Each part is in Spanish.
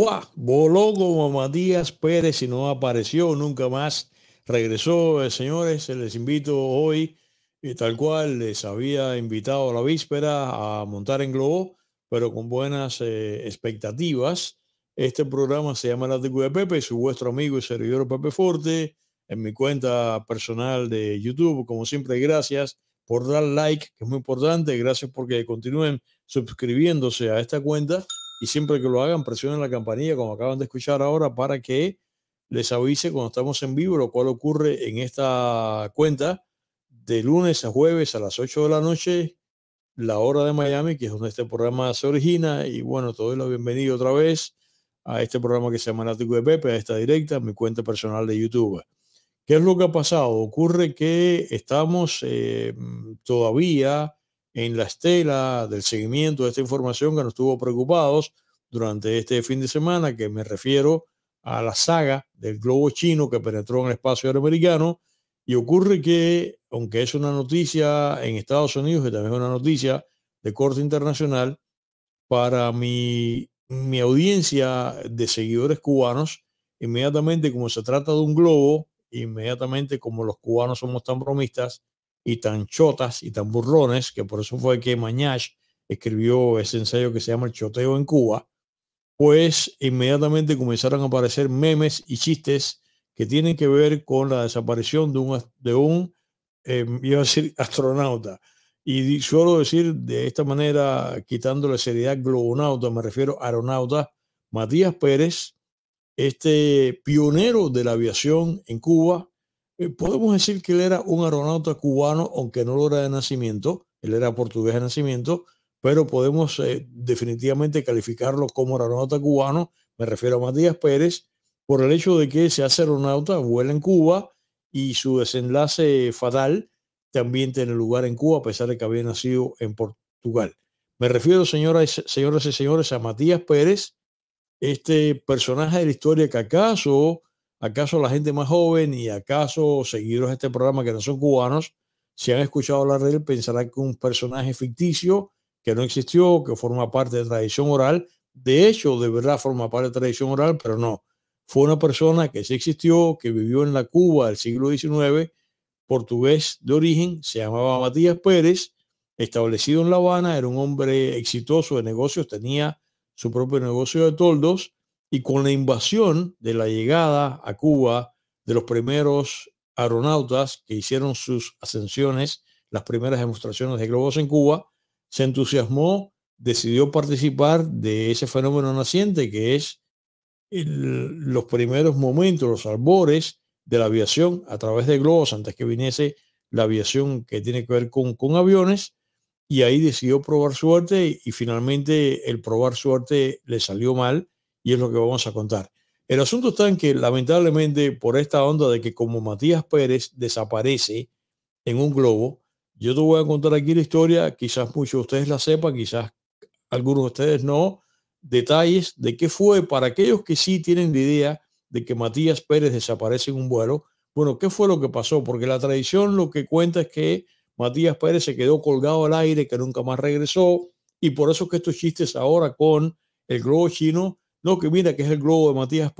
Fua, voló como Matías Pérez y no apareció nunca más. Regresó, señores, les invito hoy, y tal cual les había invitado la víspera, a montar en globo, pero con buenas expectativas. Este programa se llama La Tribu de Pepe, su vuestro amigo y servidor Pepe Forte, en mi cuenta personal de YouTube. Como siempre, gracias por dar like, que es muy importante. Gracias porque continúen suscribiéndose a esta cuenta. Y siempre que lo hagan, presionen la campanilla, como acaban de escuchar ahora, para que les avise cuando estamos en vivo, lo cual ocurre en esta cuenta de lunes a jueves a las 8 de la noche, la hora de Miami, que es donde este programa se origina. Y bueno, te doy la bienvenida otra vez a este programa que se llama La Tribu de Pepe, a esta directa, a mi cuenta personal de YouTube. ¿Qué es lo que ha pasado? Ocurre que estamos todavía en la estela del seguimiento de esta información que nos tuvo preocupados durante este fin de semana, que me refiero a la saga del globo chino que penetró en el espacio aéreo americano. Y ocurre que, aunque es una noticia en Estados Unidos, que también es una noticia de corte internacional, para mi audiencia de seguidores cubanos, inmediatamente como se trata de un globo, inmediatamente como los cubanos somos tan bromistas, y tan chotas y tan burrones, que por eso fue que Mañach escribió ese ensayo que se llama El choteo en Cuba, pues inmediatamente comenzaron a aparecer memes y chistes que tienen que ver con la desaparición de un astronauta. Y suelo decir de esta manera, quitando la seriedad globonauta, me refiero a aeronauta, Matías Pérez, este pionero de la aviación en Cuba. Podemos decir que él era un aeronauta cubano, aunque no lo era de nacimiento, él era portugués de nacimiento, pero podemos definitivamente calificarlo como aeronauta cubano, me refiero a Matías Pérez, por el hecho de que se hace aeronauta, vuela en Cuba, y su desenlace fatal también tiene lugar en Cuba, a pesar de que había nacido en Portugal. Me refiero, señoras y señores, a Matías Pérez, este personaje de la historia que acaso la gente más joven y acaso seguidores de este programa que no son cubanos, si han escuchado hablar de él, pensarán que un personaje ficticio que no existió, que forma parte de tradición oral. De hecho, de verdad forma parte de tradición oral, pero no. Fue una persona que sí existió, que vivió en la Cuba del siglo XIX, portugués de origen, se llamaba Matías Pérez, establecido en La Habana, era un hombre exitoso de negocios, tenía su propio negocio de toldos. Y con la invasión de la llegada a Cuba de los primeros aeronautas que hicieron sus ascensiones, las primeras demostraciones de globos en Cuba, se entusiasmó, decidió participar de ese fenómeno naciente que es los primeros momentos, los albores de la aviación a través de globos, antes que viniese la aviación que tiene que ver con aviones, y ahí decidió probar suerte y finalmente el probar suerte le salió mal. Y es lo que vamos a contar. El asunto está en que, lamentablemente, por esta onda de que como Matías Pérez desaparece en un globo, yo te voy a contar aquí la historia, quizás muchos de ustedes la sepan, quizás algunos de ustedes no, detalles de qué fue, para aquellos que sí tienen la idea de que Matías Pérez desaparece en un vuelo. Bueno, ¿qué fue lo que pasó? Porque la tradición lo que cuenta es que Matías Pérez se quedó colgado al aire, que nunca más regresó, y por eso es que estos chistes ahora con el globo chino, no, que mira que es el globo de Matías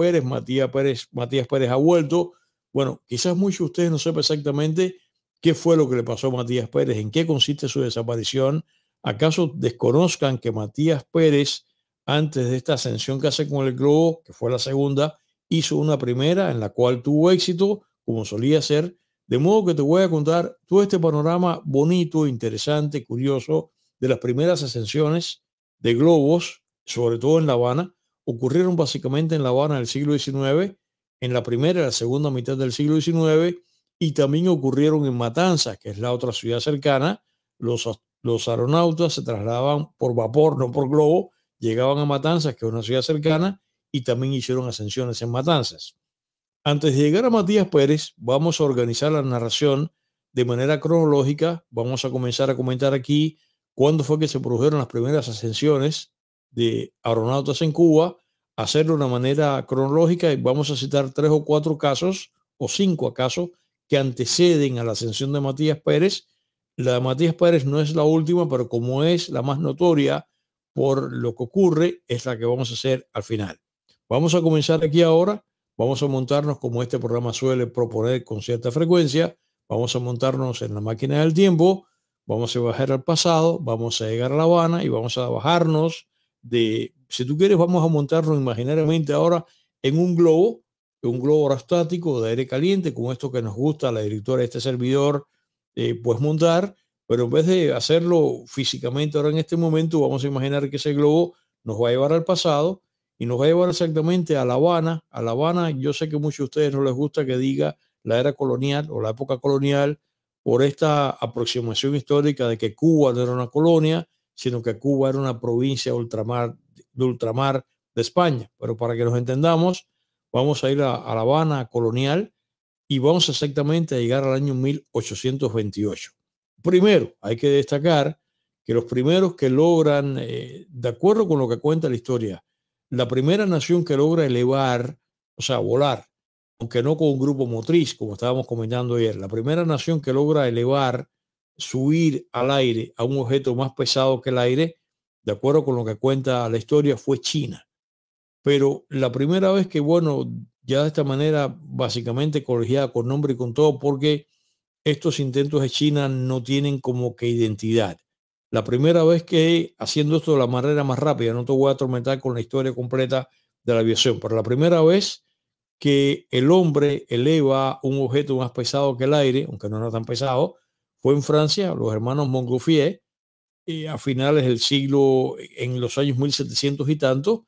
Pérez ha vuelto. Bueno, quizás muchos de ustedes no sepan exactamente qué fue lo que le pasó a Matías Pérez, en qué consiste su desaparición. ¿Acaso desconozcan que Matías Pérez, antes de esta ascensión que hace con el globo, que fue la segunda, hizo una primera en la cual tuvo éxito, como solía hacer? De modo que te voy a contar todo este panorama bonito, interesante, curioso, de las primeras ascensiones de globos, sobre todo en La Habana. Ocurrieron básicamente en La Habana del siglo XIX, en la primera y la segunda mitad del siglo XIX, y también ocurrieron en Matanzas, que es la otra ciudad cercana. Los aeronautas se trasladaban por vapor, no por globo, llegaban a Matanzas, que es una ciudad cercana, y también hicieron ascensiones en Matanzas. Antes de llegar a Matías Pérez, vamos a organizar la narración de manera cronológica. Vamos a comenzar a comentar aquí cuándo fue que se produjeron las primeras ascensiones de aeronautas en Cuba, hacerlo de una manera cronológica, y vamos a citar 3 o 4 casos, o 5 acaso, que anteceden a la ascensión de Matías Pérez. La de Matías Pérez no es la última, pero como es la más notoria por lo que ocurre, es la que vamos a hacer al final. Vamos a comenzar aquí ahora. Vamos a montarnos, como este programa suele proponer con cierta frecuencia, vamos a montarnos en la máquina del tiempo, vamos a bajar al pasado, vamos a llegar a La Habana y vamos a bajarnos de, si tú quieres, vamos a montarnos imaginariamente ahora en un globo aerostático de aire caliente, como esto que nos gusta a la directora de este servidor, pues montar, pero en vez de hacerlo físicamente ahora en este momento, vamos a imaginar que ese globo nos va a llevar al pasado y nos va a llevar exactamente a La Habana. A La Habana, yo sé que a muchos de ustedes no les gusta que diga la era colonial o la época colonial por esta aproximación histórica de que Cuba no era una colonia, sino que Cuba era una provincia de ultramar de España. Pero para que nos entendamos, vamos a ir a La Habana colonial y vamos exactamente a llegar al año 1828. Primero, hay que destacar que los primeros que logran, de acuerdo con lo que cuenta la historia, la primera nación que logra elevar, o sea, volar, aunque no con un grupo motriz, como estábamos comentando ayer, la primera nación que logra elevar, subir al aire a un objeto más pesado que el aire, de acuerdo con lo que cuenta la historia, fue China. Pero la primera vez que, bueno, ya de esta manera básicamente colegiada con nombre y con todo, porque estos intentos de China no tienen como que identidad. La primera vez que, haciendo esto de la manera más rápida, no te voy a atormentar con la historia completa de la aviación, pero la primera vez que el hombre eleva un objeto más pesado que el aire, aunque no era tan pesado, fue en Francia, los hermanos Montgolfier, a finales del siglo, en los años 1700 y tanto.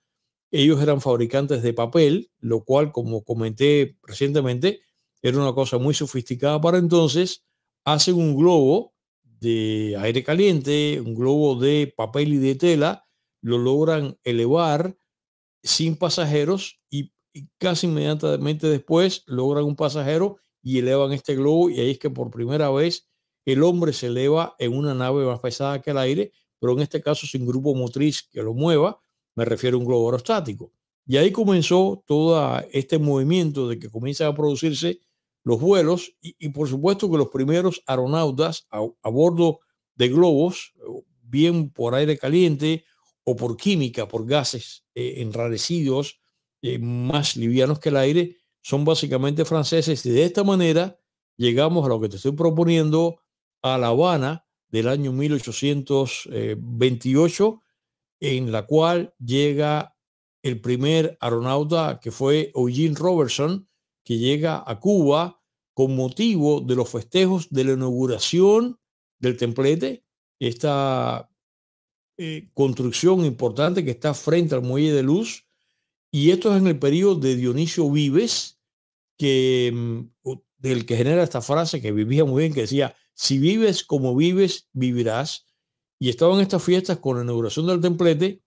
Ellos eran fabricantes de papel, lo cual, como comenté recientemente, era una cosa muy sofisticada para entonces. Hacen un globo de aire caliente, un globo de papel y de tela, lo logran elevar sin pasajeros y casi inmediatamente después logran un pasajero y elevan este globo, y ahí es que por primera vez el hombre se eleva en una nave más pesada que el aire, pero en este caso sin grupo motriz que lo mueva, me refiero a un globo aerostático. Y ahí comenzó todo este movimiento de que comienzan a producirse los vuelos y por supuesto que los primeros aeronautas a bordo de globos, bien por aire caliente o por química, por gases enrarecidos, más livianos que el aire, son básicamente franceses. Y de esta manera llegamos a lo que te estoy proponiendo, a La Habana del año 1828, en la cual llega el primer aeronauta, que fue Eugene Robertson, que llega a Cuba con motivo de los festejos de la inauguración del templete, esta construcción importante que está frente al Muelle de Luz. Y esto es en el periodo de Dionisio Vives, del que genera esta frase que vivía muy bien, que decía, si vives como vives, vivirás. Y estaban estas fiestas con la inauguración del templete.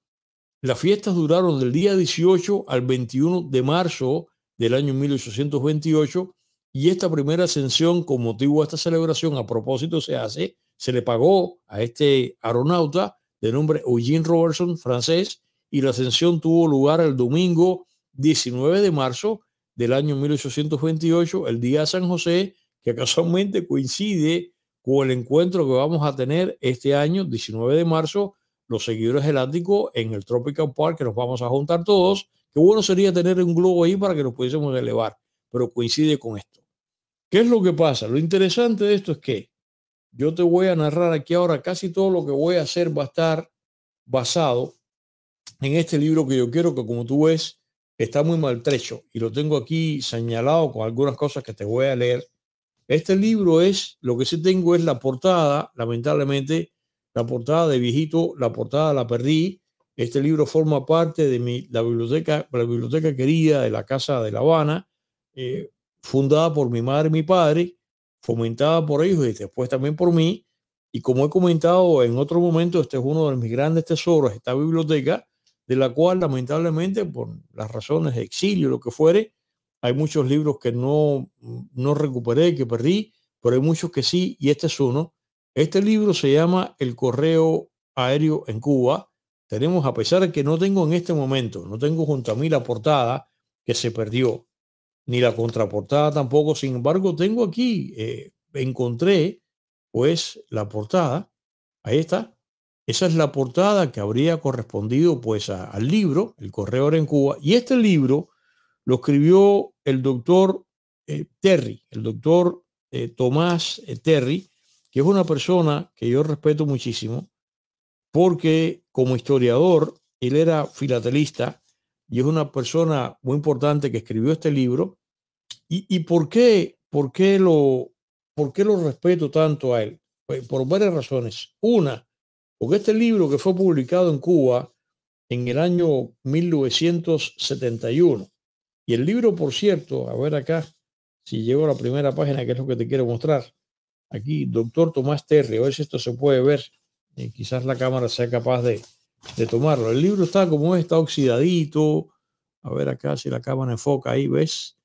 Las fiestas duraron del día 18 al 21 de marzo del año 1828, y esta primera ascensión, con motivo de esta celebración, a propósito se le pagó a este aeronauta de nombre Eugene Robertson, francés, y la ascensión tuvo lugar el domingo 19 de marzo del año 1828, el día de San José, que casualmente coincide con el encuentro que vamos a tener este año, 19 de marzo, los seguidores del Ático en el Tropical Park, que nos vamos a juntar todos. Qué bueno sería tener un globo ahí para que nos pudiésemos elevar, pero coincide con esto. ¿Qué es lo que pasa? Lo interesante de esto es que yo te voy a narrar aquí ahora, casi todo lo que voy a hacer va a estar basado en este libro que yo quiero, que como tú ves, está muy maltrecho y lo tengo aquí señalado con algunas cosas que te voy a leer. Este libro es, lo que sí tengo es la portada, lamentablemente, la portada de viejito, la portada la perdí. Este libro forma parte de la biblioteca querida de la Casa de La Habana, fundada por mi madre y mi padre, fomentada por ellos y después también por mí. Y como he comentado en otro momento, este es uno de mis grandes tesoros, esta biblioteca, de la cual lamentablemente, por las razones de exilio, lo que fuere, hay muchos libros que no recuperé, que perdí, pero hay muchos que sí, y este es uno. Este libro se llama El correo aéreo en Cuba. Tenemos, a pesar de que no tengo en este momento, no tengo junto a mí la portada que se perdió, ni la contraportada tampoco. Sin embargo, tengo aquí, encontré pues la portada, ahí está, Esa es la portada que habría correspondido pues al libro, El Corredor en Cuba. Y este libro lo escribió el doctor Terry, el doctor Tomás Terry, que es una persona que yo respeto muchísimo porque como historiador él era filatelista y es una persona muy importante que escribió este libro. ¿Y por qué lo respeto tanto a él? Pues por varias razones. Una, porque este libro que fue publicado en Cuba en el año 1971, y el libro, por cierto, a ver acá, si llego a la primera página, que es lo que te quiero mostrar, aquí, doctor Tomás Terry, a ver si esto se puede ver, quizás la cámara sea capaz de tomarlo. El libro está como está oxidadito, a ver acá si la cámara enfoca, ahí ves,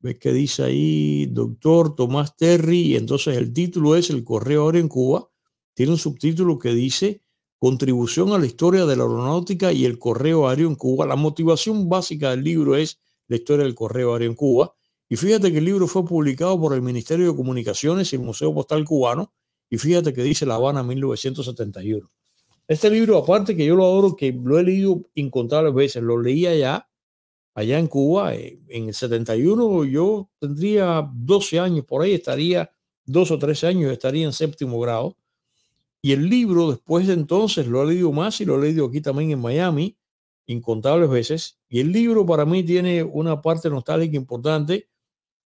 ves que dice ahí, doctor Tomás Terry, y entonces el título es El Corredor en Cuba. Tiene un subtítulo que dice Contribución a la historia de la aeronáutica y el correo aéreo en Cuba. La motivación básica del libro es la historia del correo aéreo en Cuba. Y fíjate que el libro fue publicado por el Ministerio de Comunicaciones y el Museo Postal Cubano. Y fíjate que dice La Habana 1971. Este libro, aparte que yo lo adoro, que lo he leído incontables veces, lo leí allá en Cuba. En el 71 yo tendría 12 años, por ahí estaría 2 o 13 años, estaría en séptimo grado. Y el libro después de entonces lo he leído más y lo he leído aquí también en Miami incontables veces. Y el libro para mí tiene una parte nostálgica importante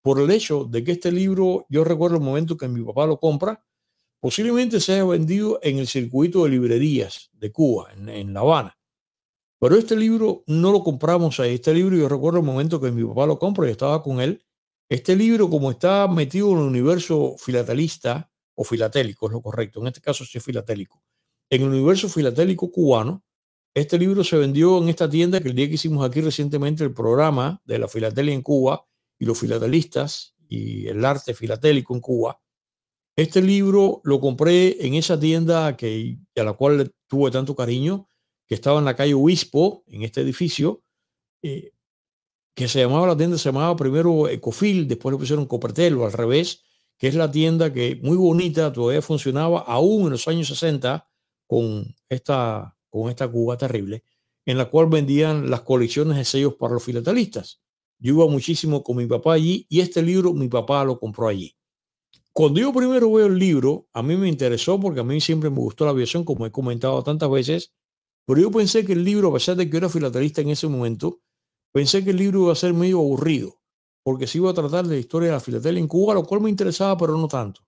por el hecho de que este libro, yo recuerdo el momento que mi papá lo compra, posiblemente se haya vendido en el circuito de librerías de Cuba, en La Habana. Pero este libro no lo compramos ahí. Este libro yo recuerdo el momento que mi papá lo compra, yo estaba con él. Este libro, como está metido en el universo filatelista, o filatélico, es lo correcto, en este caso sí es filatélico. En el universo filatélico cubano, este libro se vendió en esta tienda que el día que hicimos aquí recientemente el programa de la filatelia en Cuba y los filatelistas y el arte filatélico en Cuba. Este libro lo compré en esa tienda a la cual le tuve tanto cariño, que estaba en la calle Obispo, en este edificio, que se llamaba la tienda, se llamaba primero Ecofil, después le pusieron Copertel o al revés, que es la tienda que muy bonita todavía funcionaba aún en los años 60 con esta Cuba terrible, en la cual vendían las colecciones de sellos para los filatelistas. Yo iba muchísimo con mi papá allí y este libro mi papá lo compró allí. Cuando yo primero veo el libro, a mí me interesó porque a mí siempre me gustó la aviación, como he comentado tantas veces, pero yo pensé que el libro, a pesar de que yo era filatelista en ese momento, pensé que el libro iba a ser medio aburrido, porque se iba a tratar de la historia de la filatelia en Cuba, lo cual me interesaba, pero no tanto.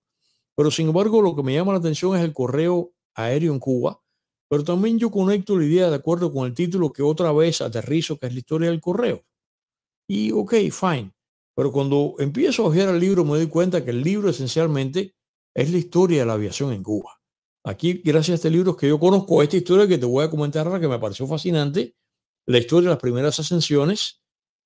Pero sin embargo, lo que me llama la atención es el correo aéreo en Cuba, pero también yo conecto la idea de acuerdo con el título que otra vez aterrizo, que es la historia del correo. Y ok, fine. Pero cuando empiezo a ojear el libro me doy cuenta que el libro esencialmente es la historia de la aviación en Cuba. Aquí, gracias a este libro, es que yo conozco esta historia que te voy a comentar ahora, que me pareció fascinante, la historia de las primeras ascensiones,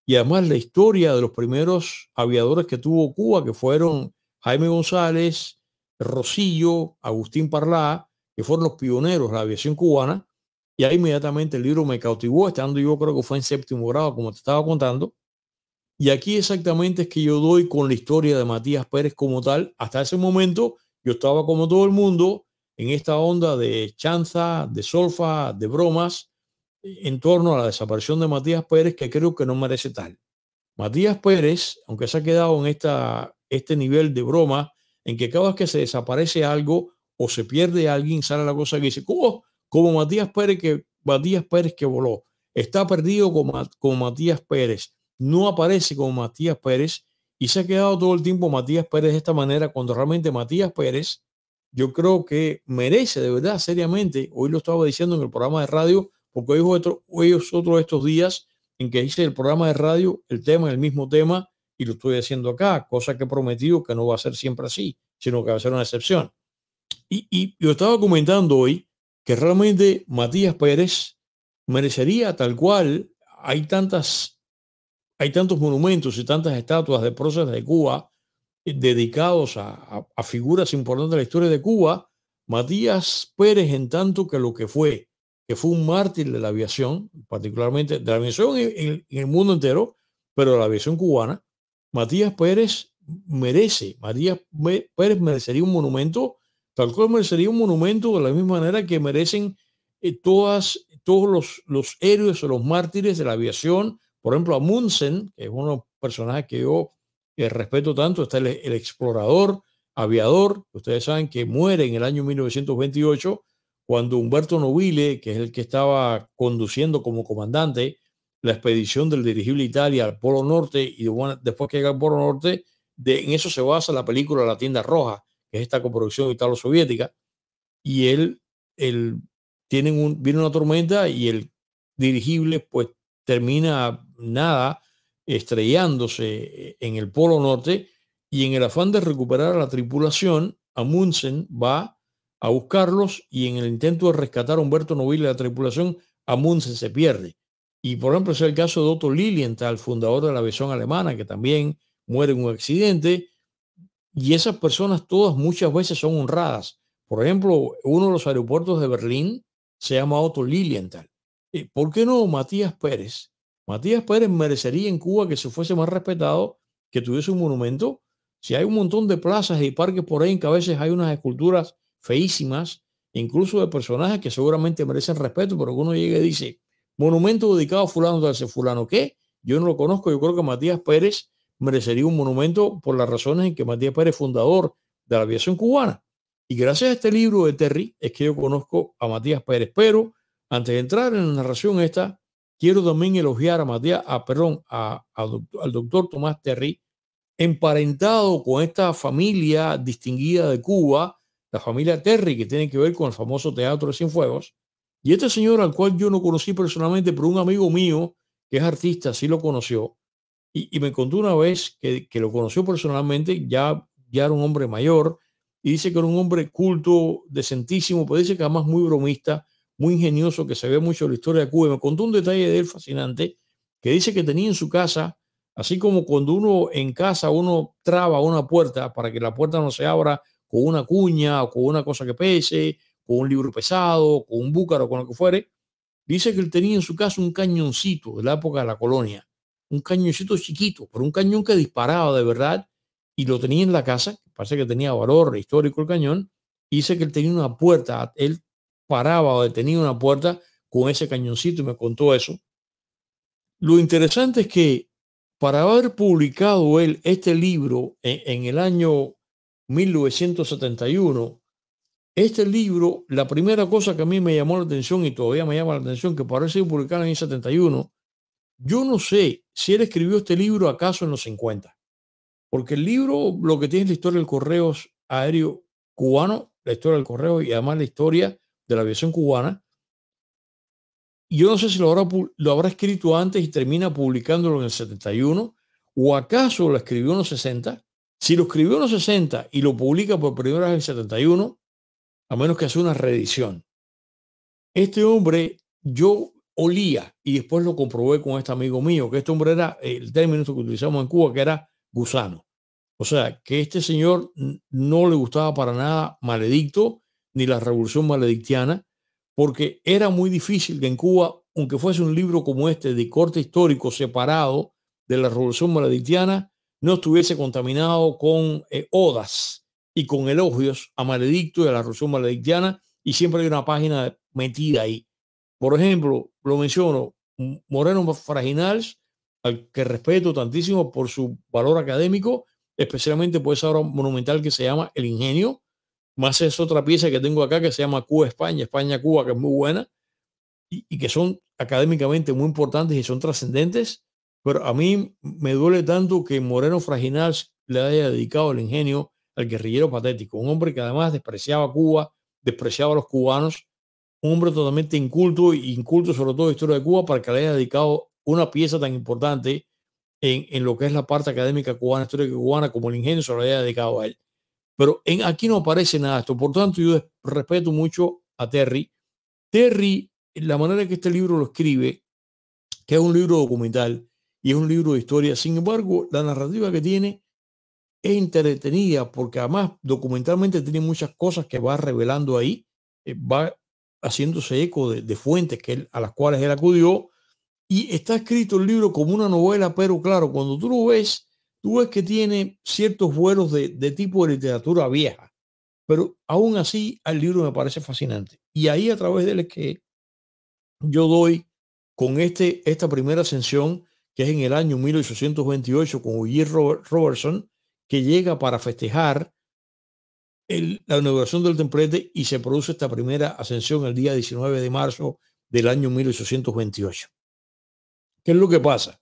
y además la historia de los primeros aviadores que tuvo Cuba, que fueron Jaime González, Rosillo, Agustín Parlá, que fueron los pioneros de la aviación cubana. Y ahí inmediatamente el libro me cautivó, estando yo creo que fue en séptimo grado, como te estaba contando. Y aquí exactamente es que yo doy con la historia de Matías Pérez como tal. Hasta ese momento yo estaba como todo el mundo en esta onda de chanza, de solfa, de bromas, en torno a la desaparición de Matías Pérez, que creo que no merece tal. Matías Pérez, aunque se ha quedado en este nivel de broma, en que cada vez que se desaparece algo o se pierde alguien, sale la cosa que dice, como Matías Pérez que voló, está perdido como Matías Pérez, no aparece como Matías Pérez, y se ha quedado todo el tiempo Matías Pérez de esta manera, cuando realmente Matías Pérez, yo creo que merece de verdad, seriamente, hoy lo estaba diciendo en el programa de radio, porque hoy es otro de estos días en que hice el programa de radio, el mismo tema, y lo estoy haciendo acá, cosa que he prometido que no va a ser siempre así, sino que va a ser una excepción. Y yo estaba comentando hoy que realmente Matías Pérez merecería tal cual, hay tantos monumentos y tantas estatuas de próceres de Cuba dedicados a figuras importantes de la historia de Cuba, Matías Pérez en tanto que lo que fue un mártir de la aviación, particularmente de la aviación en el mundo entero, pero de la aviación cubana, Matías Pérez merecería un monumento Tal como sería un monumento de la misma manera que merecen todos los héroes o los mártires de la aviación. Por ejemplo, Amundsen, que es uno de los personajes que yo respeto tanto, está el explorador aviador. Ustedes saben que muere en el año 1928 cuando Humberto Nobile, que es el que estaba conduciendo como comandante la expedición del dirigible Italia al Polo Norte, y después que llega al Polo Norte, en eso se basa la película La Tienda Roja, que es esta coproducción italo-soviética, y viene una tormenta y el dirigible pues termina estrellándose en el Polo Norte, y en el afán de recuperar a la tripulación, Amundsen va a buscarlos, y en el intento de rescatar a Humberto Nobile de la tripulación, Amundsen se pierde. Y por ejemplo es el caso de Otto Lilienthal, fundador de la aviación alemana, que también muere en un accidente, y esas personas todas muchas veces son honradas. Por ejemplo, uno de los aeropuertos de Berlín se llama Otto Lilienthal. ¿Por qué no Matías Pérez? Matías Pérez merecería en Cuba que se fuese más respetado, que tuviese un monumento. Si hay un montón de plazas y parques por ahí, que a veces hay unas esculturas feísimas, incluso de personajes que seguramente merecen respeto, pero que uno llega y dice: monumento dedicado a fulano, tal, ese fulano, ¿qué? Yo no lo conozco. Yo creo que Matías Pérez merecería un monumento por las razones en que Matías Pérez, fundador de la aviación cubana. Y gracias a este libro de Terry es que yo conozco a Matías Pérez. Pero antes de entrar en la narración esta, quiero también elogiar a al doctor Tomás Terry, emparentado con esta familia distinguida de Cuba, la familia Terry, que tiene que ver con el famoso Teatro de Cienfuegos. Y este señor, al cual yo no conocí personalmente, pero un amigo mío que es artista sí lo conoció, y me contó una vez que lo conoció personalmente, ya era un hombre mayor, y dice que era un hombre culto, decentísimo, pero dice que además muy bromista, muy ingenioso, que sabía mucho de la historia de Cuba. Y me contó un detalle de él fascinante, que dice que tenía en su casa, así como cuando uno en casa uno traba una puerta para que la puerta no se abra con una cuña o con una cosa que pese, con un libro pesado, con un búcaro, con lo que fuere. Dice que él tenía en su casa un cañoncito de la época de la colonia, un cañoncito chiquito, pero un cañón que disparaba de verdad, y lo tenía en la casa. Parece que tenía valor histórico el cañón. Dice que él tenía una puerta, él paraba o detenía una puerta con ese cañoncito, y me contó eso. Lo interesante es que para haber publicado él este libro en el año 1971, este libro, la primera cosa que a mí me llamó la atención, y todavía me llama la atención, que parece publicado en el 71, yo no sé si él escribió este libro acaso en los 50, porque el libro lo que tiene es la historia del correo aéreo cubano, la historia del correo y además la historia de la aviación cubana. Y yo no sé si lo habrá escrito antes y termina publicándolo en el 71, o acaso lo escribió en los 60. Si lo escribió en los 60 y lo publica por primera vez en el 71, a menos que hace una reedición. Este hombre, yo olía, y después lo comprobé con este amigo mío, que este hombre era, el término que utilizamos en Cuba, que era gusano. O sea, que este señor no le gustaba para nada Maledicto, ni la revolución maledictiana, porque era muy difícil que en Cuba, aunque fuese un libro como este, de corte histórico separado de la revolución maledictiana, no estuviese contaminado con odas y con elogios a Maledicto y a la revolución maledictiana, y siempre hay una página metida ahí. Por ejemplo, lo menciono, Moreno Fraginals, al que respeto tantísimo por su valor académico, especialmente por esa obra monumental que se llama El Ingenio, más es otra pieza que tengo acá que se llama Cuba, España, España, Cuba, que es muy buena, y que son académicamente muy importantes y son trascendentes, pero a mí me duele tanto que Moreno Fraginals le haya dedicado El Ingenio al guerrillero patético, un hombre que además despreciaba a Cuba, despreciaba a los cubanos, un hombre totalmente inculto, e inculto sobre todo de la historia de Cuba, para que le haya dedicado una pieza tan importante en lo que es la parte académica cubana, histórica cubana, como El Ingenio, se lo haya dedicado a él. Pero aquí no aparece nada de esto. Por tanto, yo respeto mucho a Terry. Terry, la manera en que este libro lo escribe, que es un libro documental y es un libro de historia, sin embargo, la narrativa que tiene es entretenida, porque además documentalmente tiene muchas cosas que va revelando ahí, va haciéndose eco de fuentes a las cuales él acudió, y está escrito el libro como una novela, pero claro, cuando tú lo ves, tú ves que tiene ciertos vuelos de tipo de literatura vieja, Pero aún así, el libro me parece fascinante. Y ahí, a través del que yo doy con esta primera ascensión, que es en el año 1828 con Eugene Robertson, que llega para festejar la inauguración del templete, y se produce esta primera ascensión el día 19 de marzo del año 1828. ¿Qué es lo que pasa?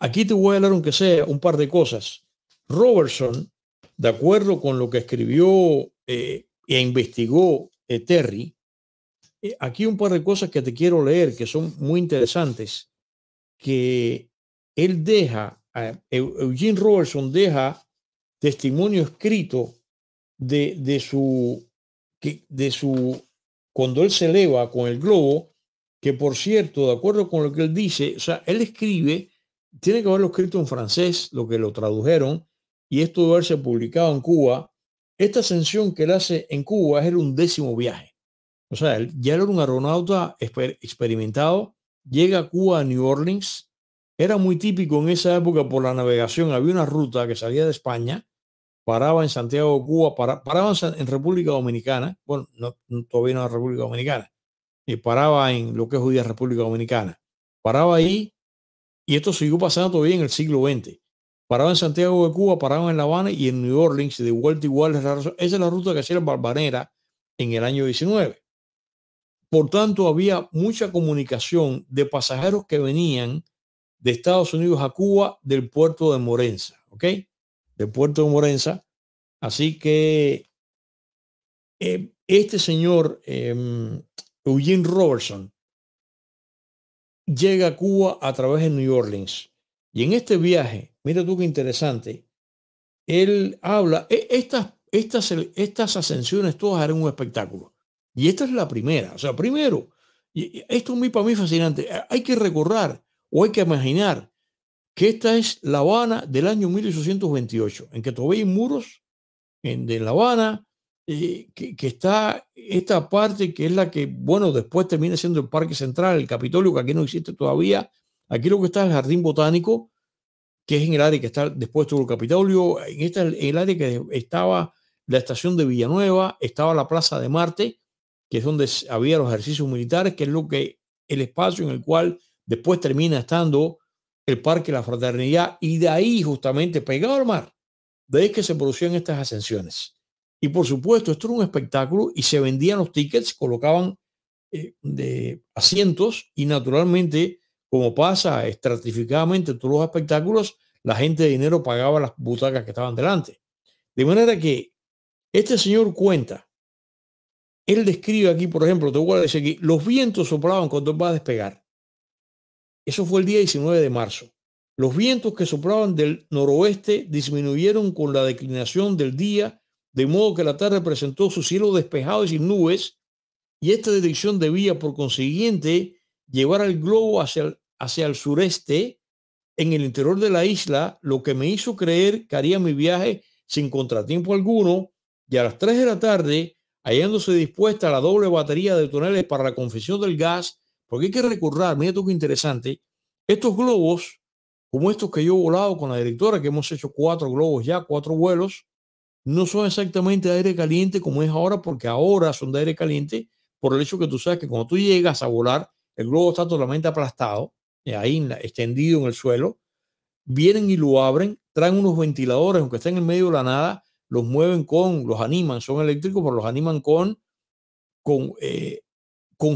Aquí te voy a hablar, aunque sea, un par de cosas. Robertson, de acuerdo con lo que escribió e investigó Terry, aquí un par de cosas que te quiero leer que son muy interesantes, que él deja, Eugene Robertson deja testimonio escrito de su cuando él se eleva con el globo, que por cierto, de acuerdo con lo que él dice, o sea, él escribe, tiene que haberlo escrito en francés, lo que lo tradujeron, y esto debe haberse publicado en Cuba. Esta ascensión que él hace en Cuba es el 1º viaje. O sea, ya era un aeronauta experimentado, llega a Cuba, a New Orleans. Era muy típico en esa época por la navegación. Había una ruta que salía de España, paraba en Santiago de Cuba, paraba en República Dominicana. Bueno, no, todavía no era República Dominicana. Y paraba en lo que es hoy día República Dominicana. Paraba ahí, y esto siguió pasando todavía en el siglo XX. Paraba en Santiago de Cuba, paraba en La Habana y en New Orleans, de vuelta igual. Esa es la ruta que hacía la Barbanera en el año 19. Por tanto, había mucha comunicación de pasajeros que venían de Estados Unidos a Cuba del puerto de Morenza, ¿ok? Del puerto de Morenza. Así que este señor Eugene Robertson llega a Cuba a través de New Orleans. Y en este viaje, mira tú qué interesante, él habla, estas ascensiones todas eran un espectáculo. Y esta es la primera. O sea, primero, y esto es muy, para mí, fascinante. Hay que recordar o hay que imaginar que esta es La Habana del año 1828, en que todavía hay muros de La Habana, que está esta parte que es la que, bueno, después termina siendo el Parque Central, el Capitolio, que aquí no existe todavía. Aquí lo que está es el Jardín Botánico, que es en el área que está después todo el Capitolio. En esta, en el área que estaba la estación de Villanueva, estaba la Plaza de Marte, que es donde había los ejercicios militares, que es lo que el espacio en el cual después termina estando el Parque La Fraternidad, y de ahí justamente pegado al mar, de ahí es que se producían estas ascensiones. Y por supuesto, esto era un espectáculo y se vendían los tickets, colocaban de asientos, y naturalmente, como pasa estratificadamente todos los espectáculos, la gente de dinero pagaba las butacas que estaban delante. De manera que este señor cuenta, él describe aquí, por ejemplo, te voy a decir aquí, los vientos soplaban cuando él va a despegar. Eso fue el día 19 de marzo. Los vientos que soplaban del noroeste disminuyeron con la declinación del día, de modo que la tarde presentó su cielo despejado y sin nubes, y esta dirección debía, por consiguiente, llevar al globo hacia el sureste, en el interior de la isla, lo que me hizo creer que haría mi viaje sin contratiempo alguno, y a las 3 de la tarde, hallándose dispuesta la doble batería de toneles para la confección del gas, porque hay que recordar, mira esto que interesante, estos globos, como estos que yo he volado con la directora, que hemos hecho 4 globos ya, 4 vuelos, no son exactamente de aire caliente como es ahora, porque ahora son de aire caliente, por el hecho que tú sabes que cuando tú llegas a volar, el globo está totalmente aplastado, ahí extendido en el suelo, vienen y lo abren, traen unos ventiladores, aunque estén en el medio de la nada, los mueven los animan, son eléctricos, pero los animan con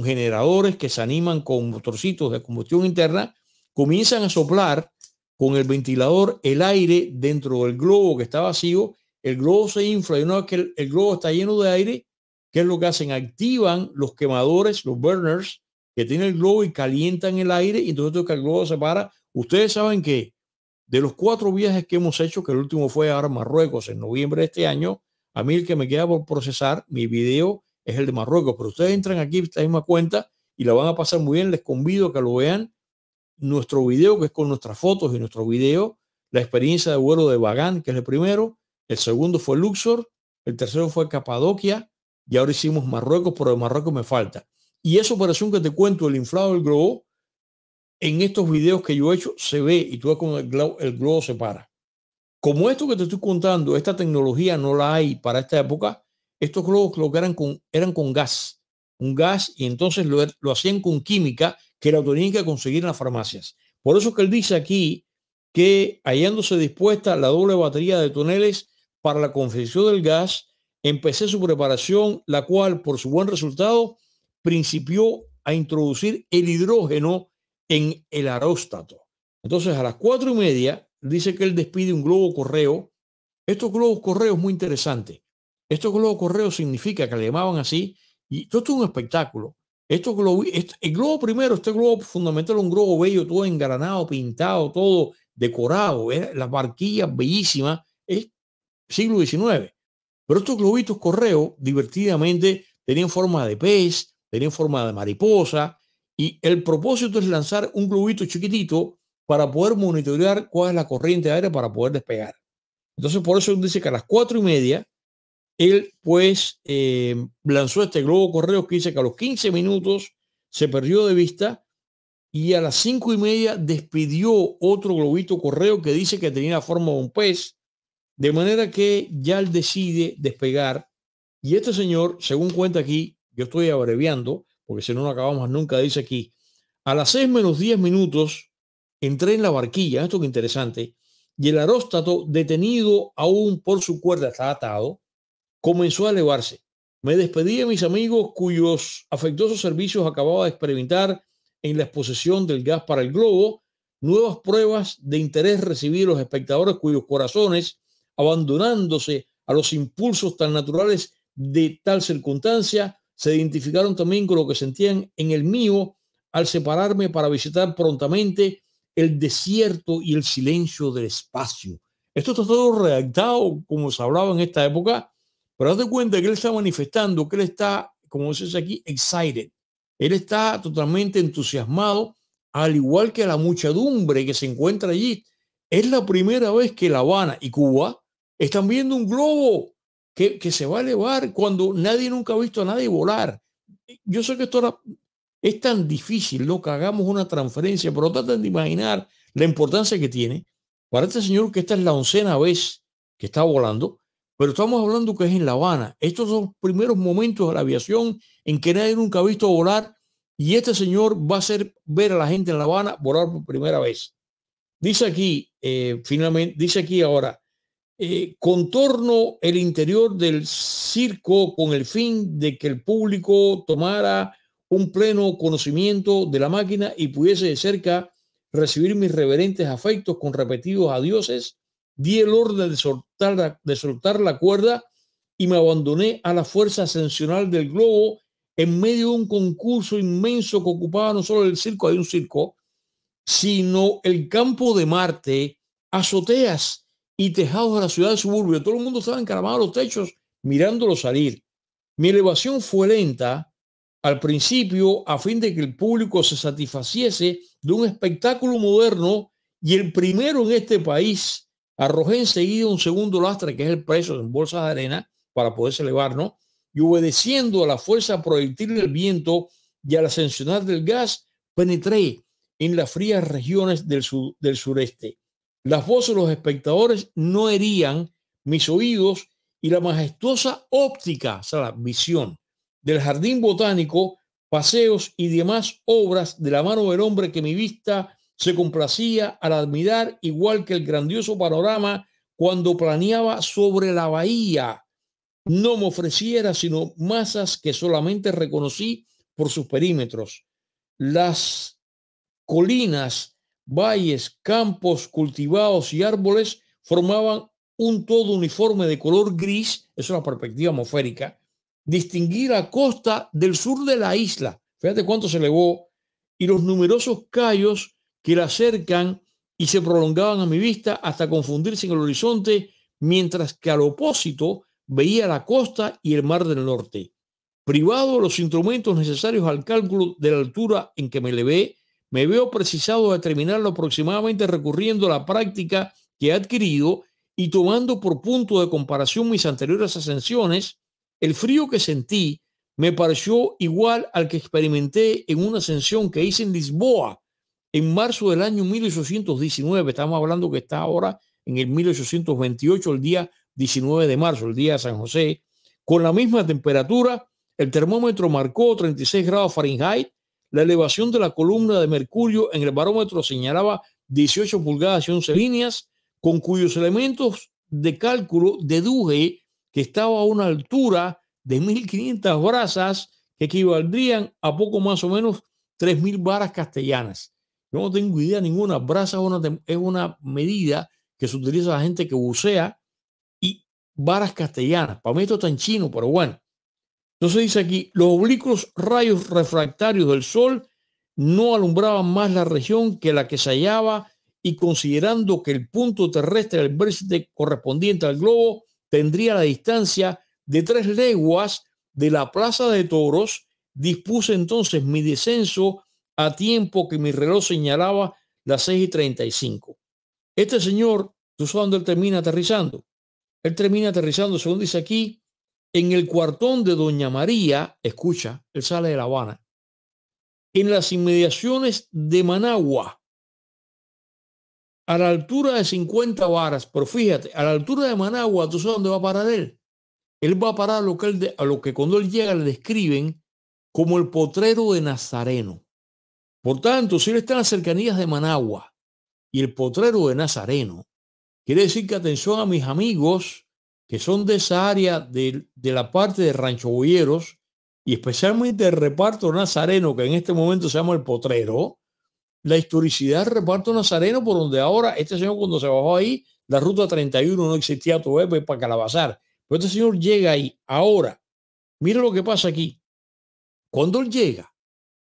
generadores que se animan con motorcitos de combustión interna, comienzan a soplar con el ventilador el aire dentro del globo que está vacío, el globo se infla, y una vez que el globo está lleno de aire, ¿qué es lo que hacen? Activan los quemadores, los burners que tiene el globo, y calientan el aire, y entonces que el globo se para. Ustedes saben que de los 4 viajes que hemos hecho, que el último fue ahora a Marruecos en noviembre de este año, a mí el que me queda por procesar, mi video, es el de Marruecos, pero ustedes entran aquí, esta misma cuenta, y la van a pasar muy bien. Les convido a que lo vean, nuestro video, que es con nuestras fotos y nuestro video, la experiencia de vuelo de Bagan, que es el primero, el segundo fue Luxor, el tercero fue Capadocia, y ahora hicimos Marruecos, pero de Marruecos me falta. Y esa operación que te cuento, el inflado del globo, en estos videos que yo he hecho se ve, y tú ves como el globo se para. Como esto que te estoy contando, esta tecnología no la hay para esta época, estos globos lo eran con gas, un gas, y entonces lo hacían con química que la tenían que conseguir en las farmacias. Por eso que él dice aquí que hallándose dispuesta la doble batería de toneles para la confección del gas, empecé su preparación, la cual por su buen resultado principió a introducir el hidrógeno en el aeróstato. Entonces a las 4:30 dice que él despide un globo correo. Estos globos correos muy interesantes. Estos globos correos significa que le llamaban así, y esto es un espectáculo. Estos globos, el globo primero, este globo fundamental, un globo bello, todo engranado, pintado, todo decorado, las barquillas bellísimas, es siglo XIX. Pero estos globitos correo, divertidamente, tenían forma de pez, tenían forma de mariposa, y el propósito es lanzar un globito chiquitito para poder monitorear cuál es la corriente de aire para poder despegar. Entonces, por eso dice que a las 4:30, él pues lanzó este globo correo, que dice que a los 15 minutos se perdió de vista, y a las 5:30 despidió otro globito correo que dice que tenía la forma de un pez, de manera que ya él decide despegar. Y este señor, según cuenta aquí, yo estoy abreviando, porque si no, no acabamos nunca, dice aquí, a las 6 menos 10 minutos entré en la barquilla, esto que interesante, y el aeróstato, detenido aún por su cuerda, está atado, comenzó a elevarse. Me despedí de mis amigos cuyos afectuosos servicios acababa de experimentar en la exposición del gas para el globo. Nuevas pruebas de interés recibí los espectadores cuyos corazones, abandonándose a los impulsos tan naturales de tal circunstancia, se identificaron también con lo que sentían en el mío al separarme para visitar prontamente el desierto y el silencio del espacio. Esto está todo redactado como se hablaba en esta época, pero date cuenta que él está manifestando, que él está, como se dice aquí, excited. Él está totalmente entusiasmado, al igual que la muchedumbre que se encuentra allí. Es la primera vez que La Habana y Cuba están viendo un globo que se va a elevar cuando nadie nunca ha visto a nadie volar. Yo sé que esto era, es tan difícil, ¿no?, que hagamos una transferencia, pero traten de imaginar la importancia que tiene para este señor, que esta es la 11ª vez que está volando. Pero estamos hablando que es en La Habana. Estos son los primeros momentos de la aviación en que nadie nunca ha visto volar, y este señor va a hacer ver a la gente en La Habana volar por primera vez. Dice aquí, finalmente, dice aquí ahora, contorno el interior del circo con el fin de que el público tomara un pleno conocimiento de la máquina y pudiese de cerca recibir mis reverentes afectos con repetidos adioses. Di el orden de soltar la cuerda y me abandoné a la fuerza ascensional del globo en medio de un concurso inmenso que ocupaba no solo el circo, hay un circo, sino el campo de Marte, azoteas y tejados de la ciudad de suburbio. Todo el mundo estaba encaramado a los techos mirándolo salir. Mi elevación fue lenta al principio a fin de que el público se satisfaciese de un espectáculo moderno, y el primero en este país. Arrojé enseguida un segundo lastre, que es el peso en bolsas de arena, para poderse elevar, ¿no? Y obedeciendo a la fuerza proyectil del viento y al ascensionar del gas, penetré en las frías regiones del sureste. Las voces de los espectadores no herían mis oídos, y la majestuosa óptica, o sea, la visión del jardín botánico, paseos y demás obras de la mano del hombre que mi vista se complacía al admirar, igual que el grandioso panorama cuando planeaba sobre la bahía. No me ofreciera sino masas que solamente reconocí por sus perímetros. Las colinas, valles, campos cultivados y árboles formaban un todo uniforme de color gris. Es una perspectiva atmosférica. Distinguí la costa del sur de la isla. Fíjate cuánto se elevó. Y los numerosos cayos que la acercan y se prolongaban a mi vista hasta confundirse en el horizonte, mientras que al opósito veía la costa y el mar del norte. Privado de los instrumentos necesarios al cálculo de la altura en que me elevé, me veo precisado a determinarlo aproximadamente recurriendo a la práctica que he adquirido y tomando por punto de comparación mis anteriores ascensiones. El frío que sentí me pareció igual al que experimenté en una ascensión que hice en Lisboa, en marzo del año 1819, estamos hablando que está ahora en el 1828, el día 19 de marzo, el día de San José, Con la misma temperatura, el termómetro marcó 36 grados Fahrenheit, la elevación de la columna de mercurio en el barómetro señalaba 18 pulgadas y 11 líneas, con cuyos elementos de cálculo deduje que estaba a una altura de 1500 brazas, que equivaldrían a poco más o menos 3000 varas castellanas. Yo no tengo idea ninguna. Braza es una medida que se utiliza la gente que bucea, y varas castellanas. Para mí esto está en chino, pero bueno. Entonces dice aquí, los oblicuos rayos refractarios del sol no alumbraban más la región que la que se hallaba, y considerando que el punto terrestre del vértice correspondiente al globo tendría la distancia de 3 leguas de la plaza de toros, dispuse entonces mi descenso a tiempo que mi reloj señalaba las 6:35. Este señor, ¿tú sabes dónde él termina aterrizando? Él termina aterrizando, según dice aquí, en el cuartón de Doña María. Escucha, él sale de La Habana, en las inmediaciones de Managua, a la altura de 50 varas. Pero fíjate, a la altura de Managua, ¿tú sabes dónde va a parar él? Él va a parar a lo que cuando él llega le describen como el potrero de Nazareno. Por tanto, si él está en las cercanías de Managua y el potrero de Nazareno, quiere decir que, atención a mis amigos que son de esa área de la parte de Rancho Boyeros, y especialmente el reparto Nazareno, que en este momento se llama el potrero, la historicidad del reparto Nazareno, por donde ahora este señor cuando se bajó ahí, la ruta 31 no existía todavía para Calabazar. Pero este señor llega ahí. Ahora, mira lo que pasa aquí. Cuando él llega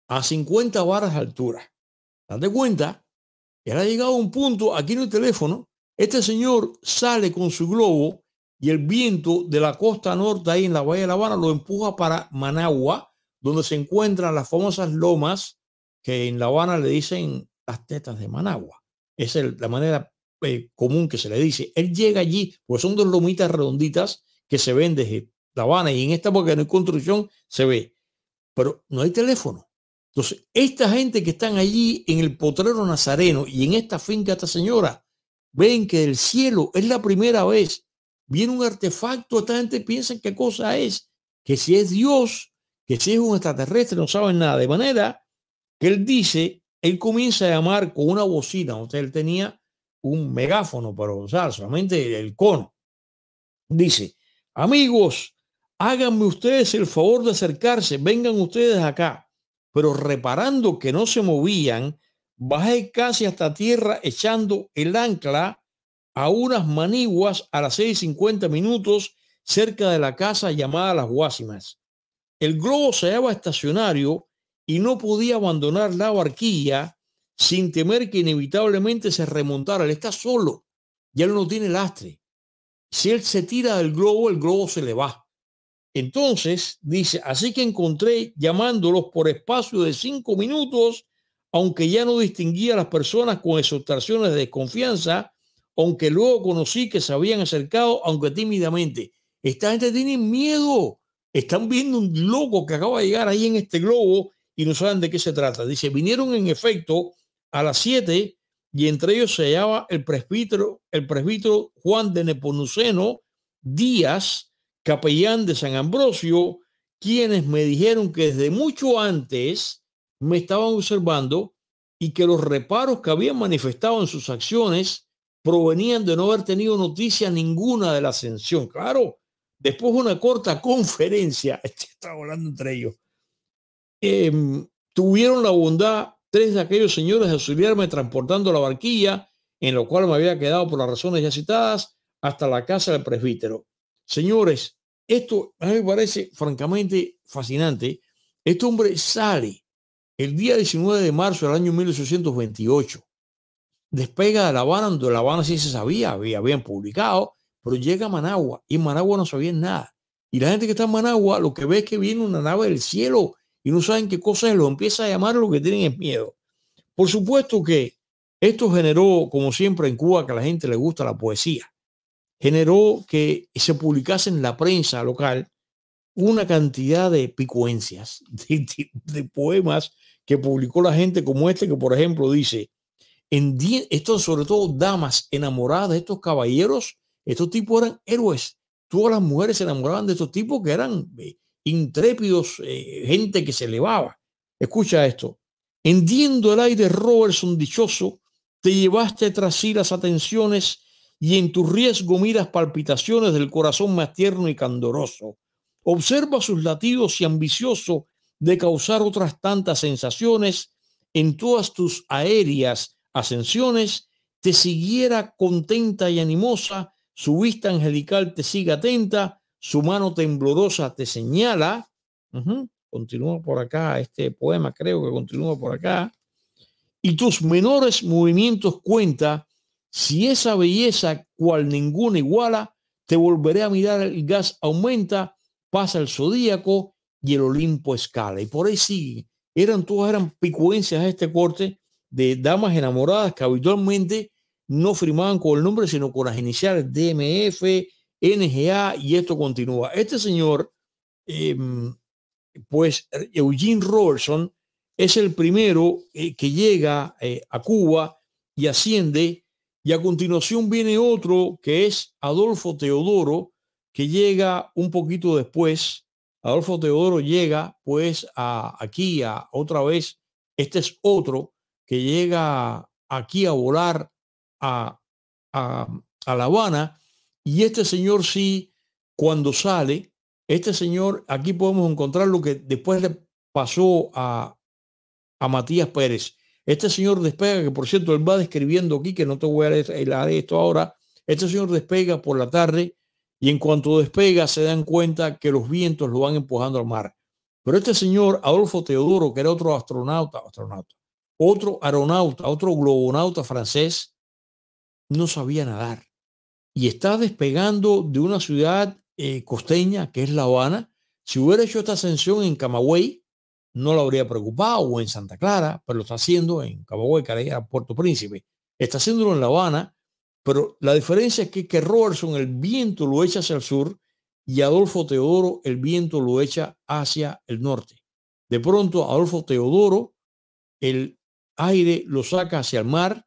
a 50 varas de altura, date cuenta, él ha llegado a un punto, aquí en el teléfono, este señor sale con su globo y el viento de la costa norte ahí en la Bahía de La Habana lo empuja para Managua, donde se encuentran las famosas lomas que en La Habana le dicen las tetas de Managua. Esa es la manera común que se le dice. Él llega allí, pues son 2 lomitas redonditas que se ven desde La Habana, y en esta porque no hay construcción se ve, pero no hay teléfono. Entonces, esta gente que están allí en el potrero Nazareno y en esta finca, esta señora, ven que del cielo es la primera vez, viene un artefacto. Esta gente piensa qué cosa es, que si es Dios, que si es un extraterrestre, no saben nada. De manera que él dice, él comienza a llamar con una bocina. O sea, él tenía un megáfono, pero o sea, solamente el cono. Dice: amigos, háganme ustedes el favor de acercarse, vengan ustedes acá. Pero reparando que no se movían, bajé casi hasta tierra echando el ancla a unas maniguas a las 6:50 cerca de la casa llamada Las Guásimas. El globo se hallaba estacionario y no podía abandonar la barquilla sin temer que inevitablemente se remontara. Él está solo, ya no tiene lastre. Si él se tira del globo, el globo se le va. Entonces, dice, así que encontré llamándolos por espacio de 5 minutos, aunque ya no distinguía a las personas con exhortaciones de desconfianza, aunque luego conocí que se habían acercado, aunque tímidamente. Esta gente tiene miedo. Están viendo un loco que acaba de llegar ahí en este globo y no saben de qué se trata. Dice, vinieron en efecto a las 7 y entre ellos se hallaba el presbítero Juan de Nepomuceno Díaz, capellán de San Ambrosio, quienes me dijeron que desde mucho antes me estaban observando y que los reparos que habían manifestado en sus acciones provenían de no haber tenido noticia ninguna de la ascensión. Claro, después de una corta conferencia, estaba hablando entre ellos, tuvieron la bondad 3 de aquellos señores de auxiliarme transportando la barquilla, en lo cual me había quedado por las razones ya citadas, hasta la casa del presbítero. Señores, esto a mí me parece francamente fascinante. Este hombre sale el día 19 de marzo del año 1828. Despega de La Habana, donde La Habana sí se sabía, habían publicado, pero llega a Managua y en Managua no sabían nada. Y la gente que está en Managua lo que ve es que viene una nave del cielo y no saben qué cosa es, lo empieza a llamar, lo que tienen es miedo. Por supuesto que esto generó, como siempre en Cuba, que a la gente le gusta la poesía, generó que se publicase en la prensa local una cantidad de picuencias, de poemas que publicó la gente, como este que, por ejemplo, dice, esto sobre todo damas enamoradas de estos caballeros, estos tipos eran héroes, todas las mujeres se enamoraban de estos tipos que eran intrépidos, gente que se elevaba. Escucha esto. Hendiendo el aire, Robertson dichoso, te llevaste tras sí las atenciones y en tu riesgo miras palpitaciones del corazón más tierno y candoroso. Observa sus latidos y ambicioso de causar otras tantas sensaciones en todas tus aéreas ascensiones, te siguiera contenta y animosa, su vista angelical te sigue atenta, su mano temblorosa te señala. Continúa por acá, este poema creo que continúa por acá. Y tus menores movimientos cuenta, si esa belleza cual ninguna iguala, te volveré a mirar, el gas aumenta, pasa el zodíaco y el Olimpo escala. Y por ahí sigue. Todas eran picuencias a este corte de damas enamoradas que habitualmente no firmaban con el nombre, sino con las iniciales DMF, NGA, y esto continúa. Este señor, pues Eugene Robertson, es el primero que llega a Cuba y asciende, y a continuación viene otro que es Adolfo Teodoro, que llega un poquito después. Adolfo Teodoro llega pues aquí otra vez. Este es otro que llega aquí a volar a La Habana, y este señor sí, cuando sale, este señor, aquí podemos encontrar lo que después le pasó a Matías Pérez. Este señor despega, que por cierto él va describiendo aquí, que no te voy a leer esto ahora. Este señor despega por la tarde, y en cuanto despega se dan cuenta que los vientos lo van empujando al mar. Pero este señor Adolfo Teodoro, que era otro aeronauta, otro globonauta francés, no sabía nadar, y está despegando de una ciudad costeña que es La Habana. Si hubiera hecho esta ascensión en Camagüey, no lo habría preocupado, o en Santa Clara, pero lo está haciendo en Camagüey, Caracas, Puerto Príncipe. Está haciéndolo en La Habana, pero la diferencia es que Robertson el viento lo echa hacia el sur y Adolfo Teodoro el viento lo echa hacia el norte. De pronto Adolfo Teodoro el aire lo saca hacia el mar,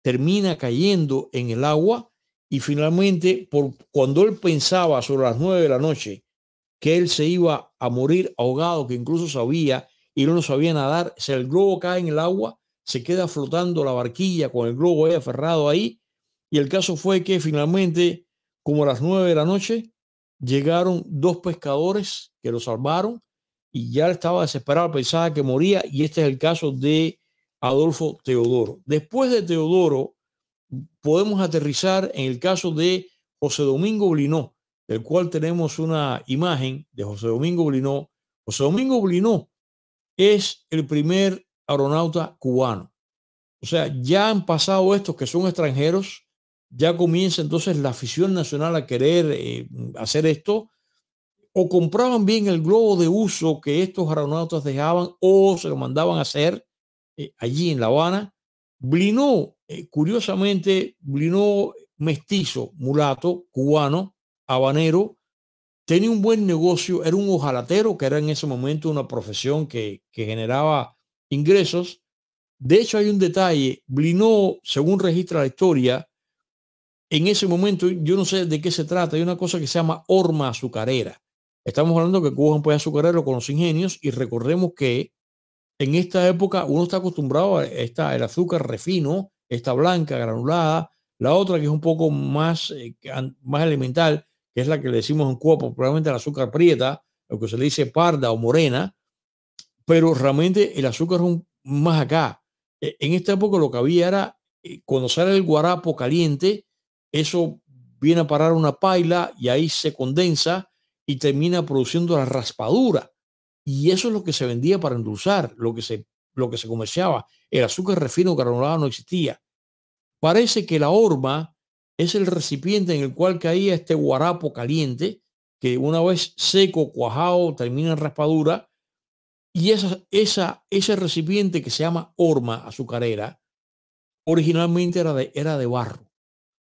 termina cayendo en el agua, y finalmente, cuando él pensaba sobre las 9 de la noche que él se iba a morir ahogado, que incluso sabía y no sabía nadar, el globo cae en el agua, se queda flotando la barquilla con el globo ahí aferrado ahí, y el caso fue que finalmente, como a las 9 de la noche, llegaron 2 pescadores que lo salvaron, y ya estaba desesperado, pensaba que moría, y este es el caso de Adolfo Teodoro. Después de Teodoro, podemos aterrizar en el caso de José Domingo Blinó, del cual tenemos una imagen de José Domingo Blinó. José Domingo Blinó es el primer aeronauta cubano. O sea, ya han pasado estos que son extranjeros, ya comienza entonces la afición nacional a querer hacer esto. O compraban bien el globo de uso que estos aeronautas dejaban, o se lo mandaban a hacer allí en La Habana. Blinó, curiosamente, Blinó mestizo, mulato, cubano, habanero, tenía un buen negocio, era un hojalatero, que era en ese momento una profesión que generaba ingresos. De hecho, hay un detalle. Blinó, según registra la historia, en ese momento, yo no sé de qué se trata, hay una cosa que se llama horma azucarera. Estamos hablando que Cuba es un país azucarero con los ingenios, y recordemos que en esta época uno está acostumbrado a el azúcar refino, esta blanca, granulada, la otra que es un poco más elemental, que es la que le decimos en Cuba probablemente el azúcar prieta, lo que se le dice parda o morena, pero realmente el azúcar es más acá. En esta época lo que había era, cuando sale el guarapo caliente, eso viene a parar una paila y ahí se condensa y termina produciendo la raspadura, y eso es lo que se vendía para endulzar, lo que se comerciaba. El azúcar refino granulado no existía. Parece que la horma es el recipiente en el cual caía este guarapo caliente, que una vez seco, cuajado, termina en raspadura, y ese recipiente que se llama horma azucarera originalmente era de barro,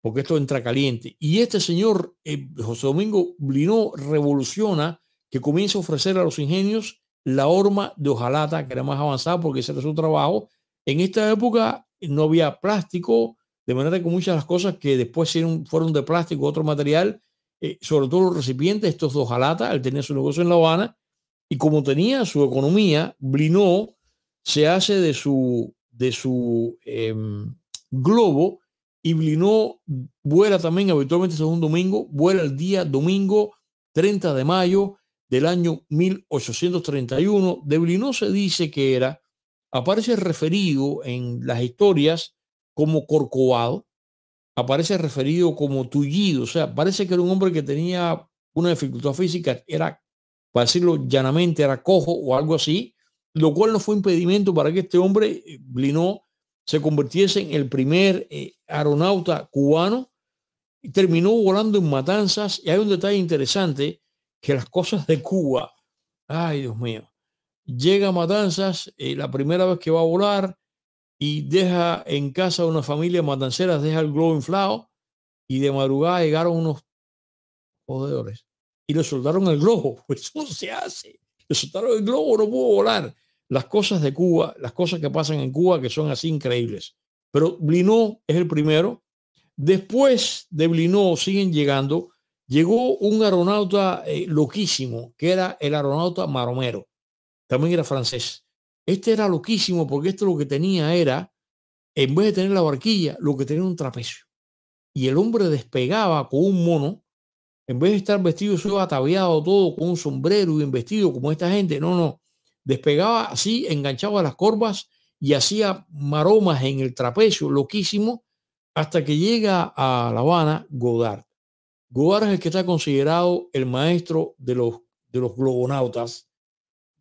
porque esto entra caliente. Y este señor, José Domingo Blinó, revoluciona, que comienza a ofrecer a los ingenios la horma de hojalata, que era más avanzada porque ese era su trabajo. En esta época no había plástico, de manera que muchas de las cosas que después fueron de plástico u otro material, sobre todo los recipientes, estos dos jalatas, al tener su negocio en La Habana, y como tenía su economía, Blinó se hace de su globo, y Blinó vuela también habitualmente según domingo, vuela el día domingo 30 de mayo del año 1831. De Blinó se dice que era, aparece referido en las historias como Corcovado, aparece referido como Tullido, o sea, parece que era un hombre que tenía una dificultad física, era, para decirlo llanamente, era cojo o algo así, lo cual no fue impedimento para que este hombre, Blinó, se convirtiese en el primer aeronauta cubano, y terminó volando en Matanzas. Y hay un detalle interesante, que las cosas de Cuba, ay Dios mío, llega a Matanzas, la primera vez que va a volar, y deja en casa de una familia matancera, deja el globo inflado, y de madrugada llegaron unos jodedores y le soltaron el globo. Pues eso no se hace. Le soltaron el globo, no pudo volar. Las cosas de Cuba, las cosas que pasan en Cuba, que son así increíbles. Pero Blinó es el primero. Después de Blinó siguen llegando. Llegó un aeronauta loquísimo, que era el aeronauta Maromero. También era francés. Este era loquísimo porque esto lo que tenía era, en vez de tener la barquilla, lo que tenía un trapecio. Y el hombre despegaba con un mono, en vez de estar vestido, se iba ataviado todo con un sombrero y un vestido como esta gente. No, no. Despegaba así, enganchaba las corvas y hacía maromas en el trapecio, loquísimo, hasta que llega a La Habana Godard. Godard es el que está considerado el maestro de los globonautas.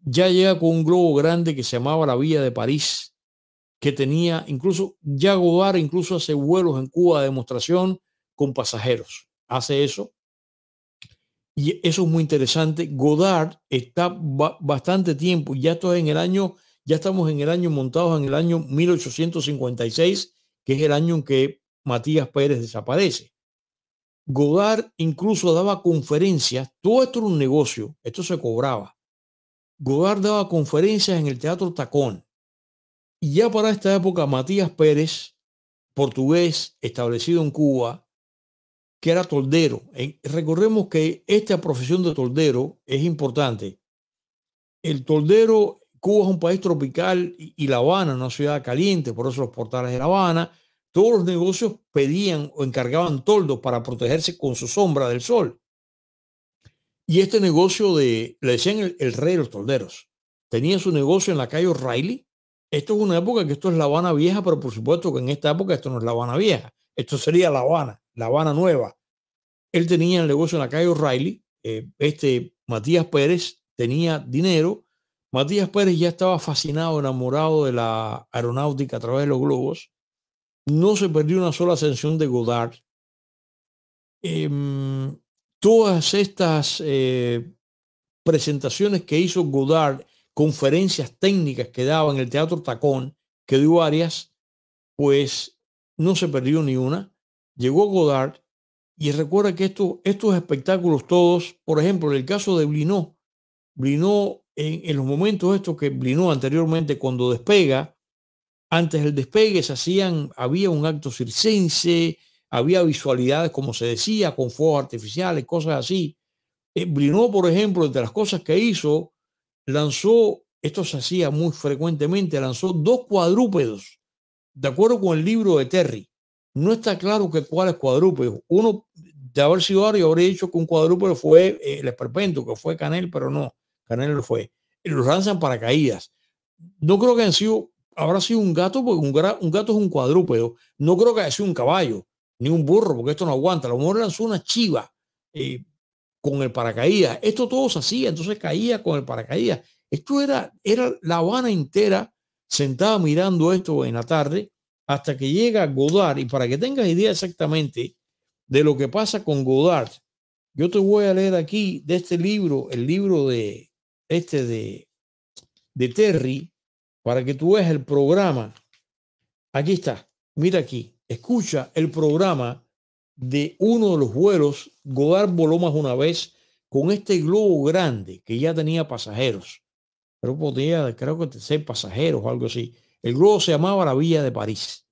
Ya llega con un globo grande que se llamaba la Vía de París, que tenía incluso, ya Godard incluso hace vuelos en Cuba de demostración con pasajeros. Hace eso. Y eso es muy interesante. Godard está bastante tiempo, ya esto es en el año, ya estamos en el año montados en el año 1856, que es el año en que Matías Pérez desaparece. Godard incluso daba conferencias, todo esto era un negocio, esto se cobraba. Godard daba conferencias en el Teatro Tacón. Y ya para esta época, Matías Pérez, portugués establecido en Cuba, que era toldero. Recordemos que esta profesión de toldero es importante. El toldero, Cuba es un país tropical y La Habana, una ciudad caliente, por eso los portales de La Habana, todos los negocios pedían o encargaban toldos para protegerse con su sombra del sol. Y este negocio le decían el rey de los tolderos. Tenía su negocio en la calle O'Reilly. Esto es una época que esto es La Habana Vieja, pero por supuesto que en esta época esto no es La Habana Vieja. Esto sería La Habana Nueva. Él tenía el negocio en la calle O'Reilly. Matías Pérez tenía dinero. Matías Pérez ya estaba fascinado, enamorado de la aeronáutica a través de los globos. No se perdió una sola ascensión de Godard. Todas estas presentaciones que hizo Godard, conferencias técnicas que daba en el Teatro Tacón, que dio varias, pues no se perdió ni una. Llegó Godard y recuerda que estos espectáculos todos, por ejemplo, en el caso de Blinó, Blinó en los momentos estos que Blinó anteriormente cuando despega, antes del despegue había un acto circense, había visualidades, como se decía, con fuegos artificiales, cosas así. Blinó, por ejemplo, entre las cosas que hizo, lanzó, esto se hacía muy frecuentemente, lanzó dos cuadrúpedos, de acuerdo con el libro de Terry. No está claro cuáles cuadrúpedos. Uno, de haber sido Ario, habría dicho que un cuadrúpedo fue el esperpento, que fue Canel, pero no, Canel lo fue. Los lanzan paracaídas. No creo que habrá sido un gato, porque un gato es un cuadrúpedo. No creo que haya sido un caballo ni un burro, porque esto no aguanta. A lo mejor lanzó una chiva con el paracaídas. Esto todo se hacía, entonces caía con el paracaídas. Esto era La Habana entera sentada mirando esto en la tarde hasta que llega Godard. Y para que tengas idea exactamente de lo que pasa con Godard, yo te voy a leer aquí de este libro, el libro de Terry, para que tú veas el programa. Aquí está, mira aquí. Escucha el programa de uno de los vuelos. Godard voló más una vez con este globo grande que ya tenía pasajeros. Pero podía, creo que 6 pasajeros o algo así. El globo se llamaba la Vía de París.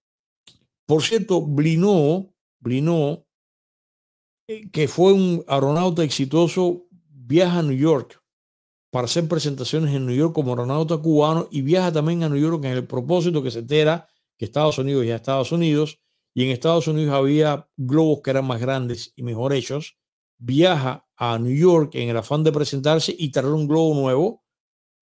Por cierto, Blinó que fue un aeronauta exitoso, viaja a New York para hacer presentaciones en New York como aeronauta cubano, y viaja también a New York en el propósito que se entera que Estados Unidos ya es Estados Unidos, y en Estados Unidos había globos que eran más grandes y mejor hechos. Viaja a New York en el afán de presentarse y traer un globo nuevo.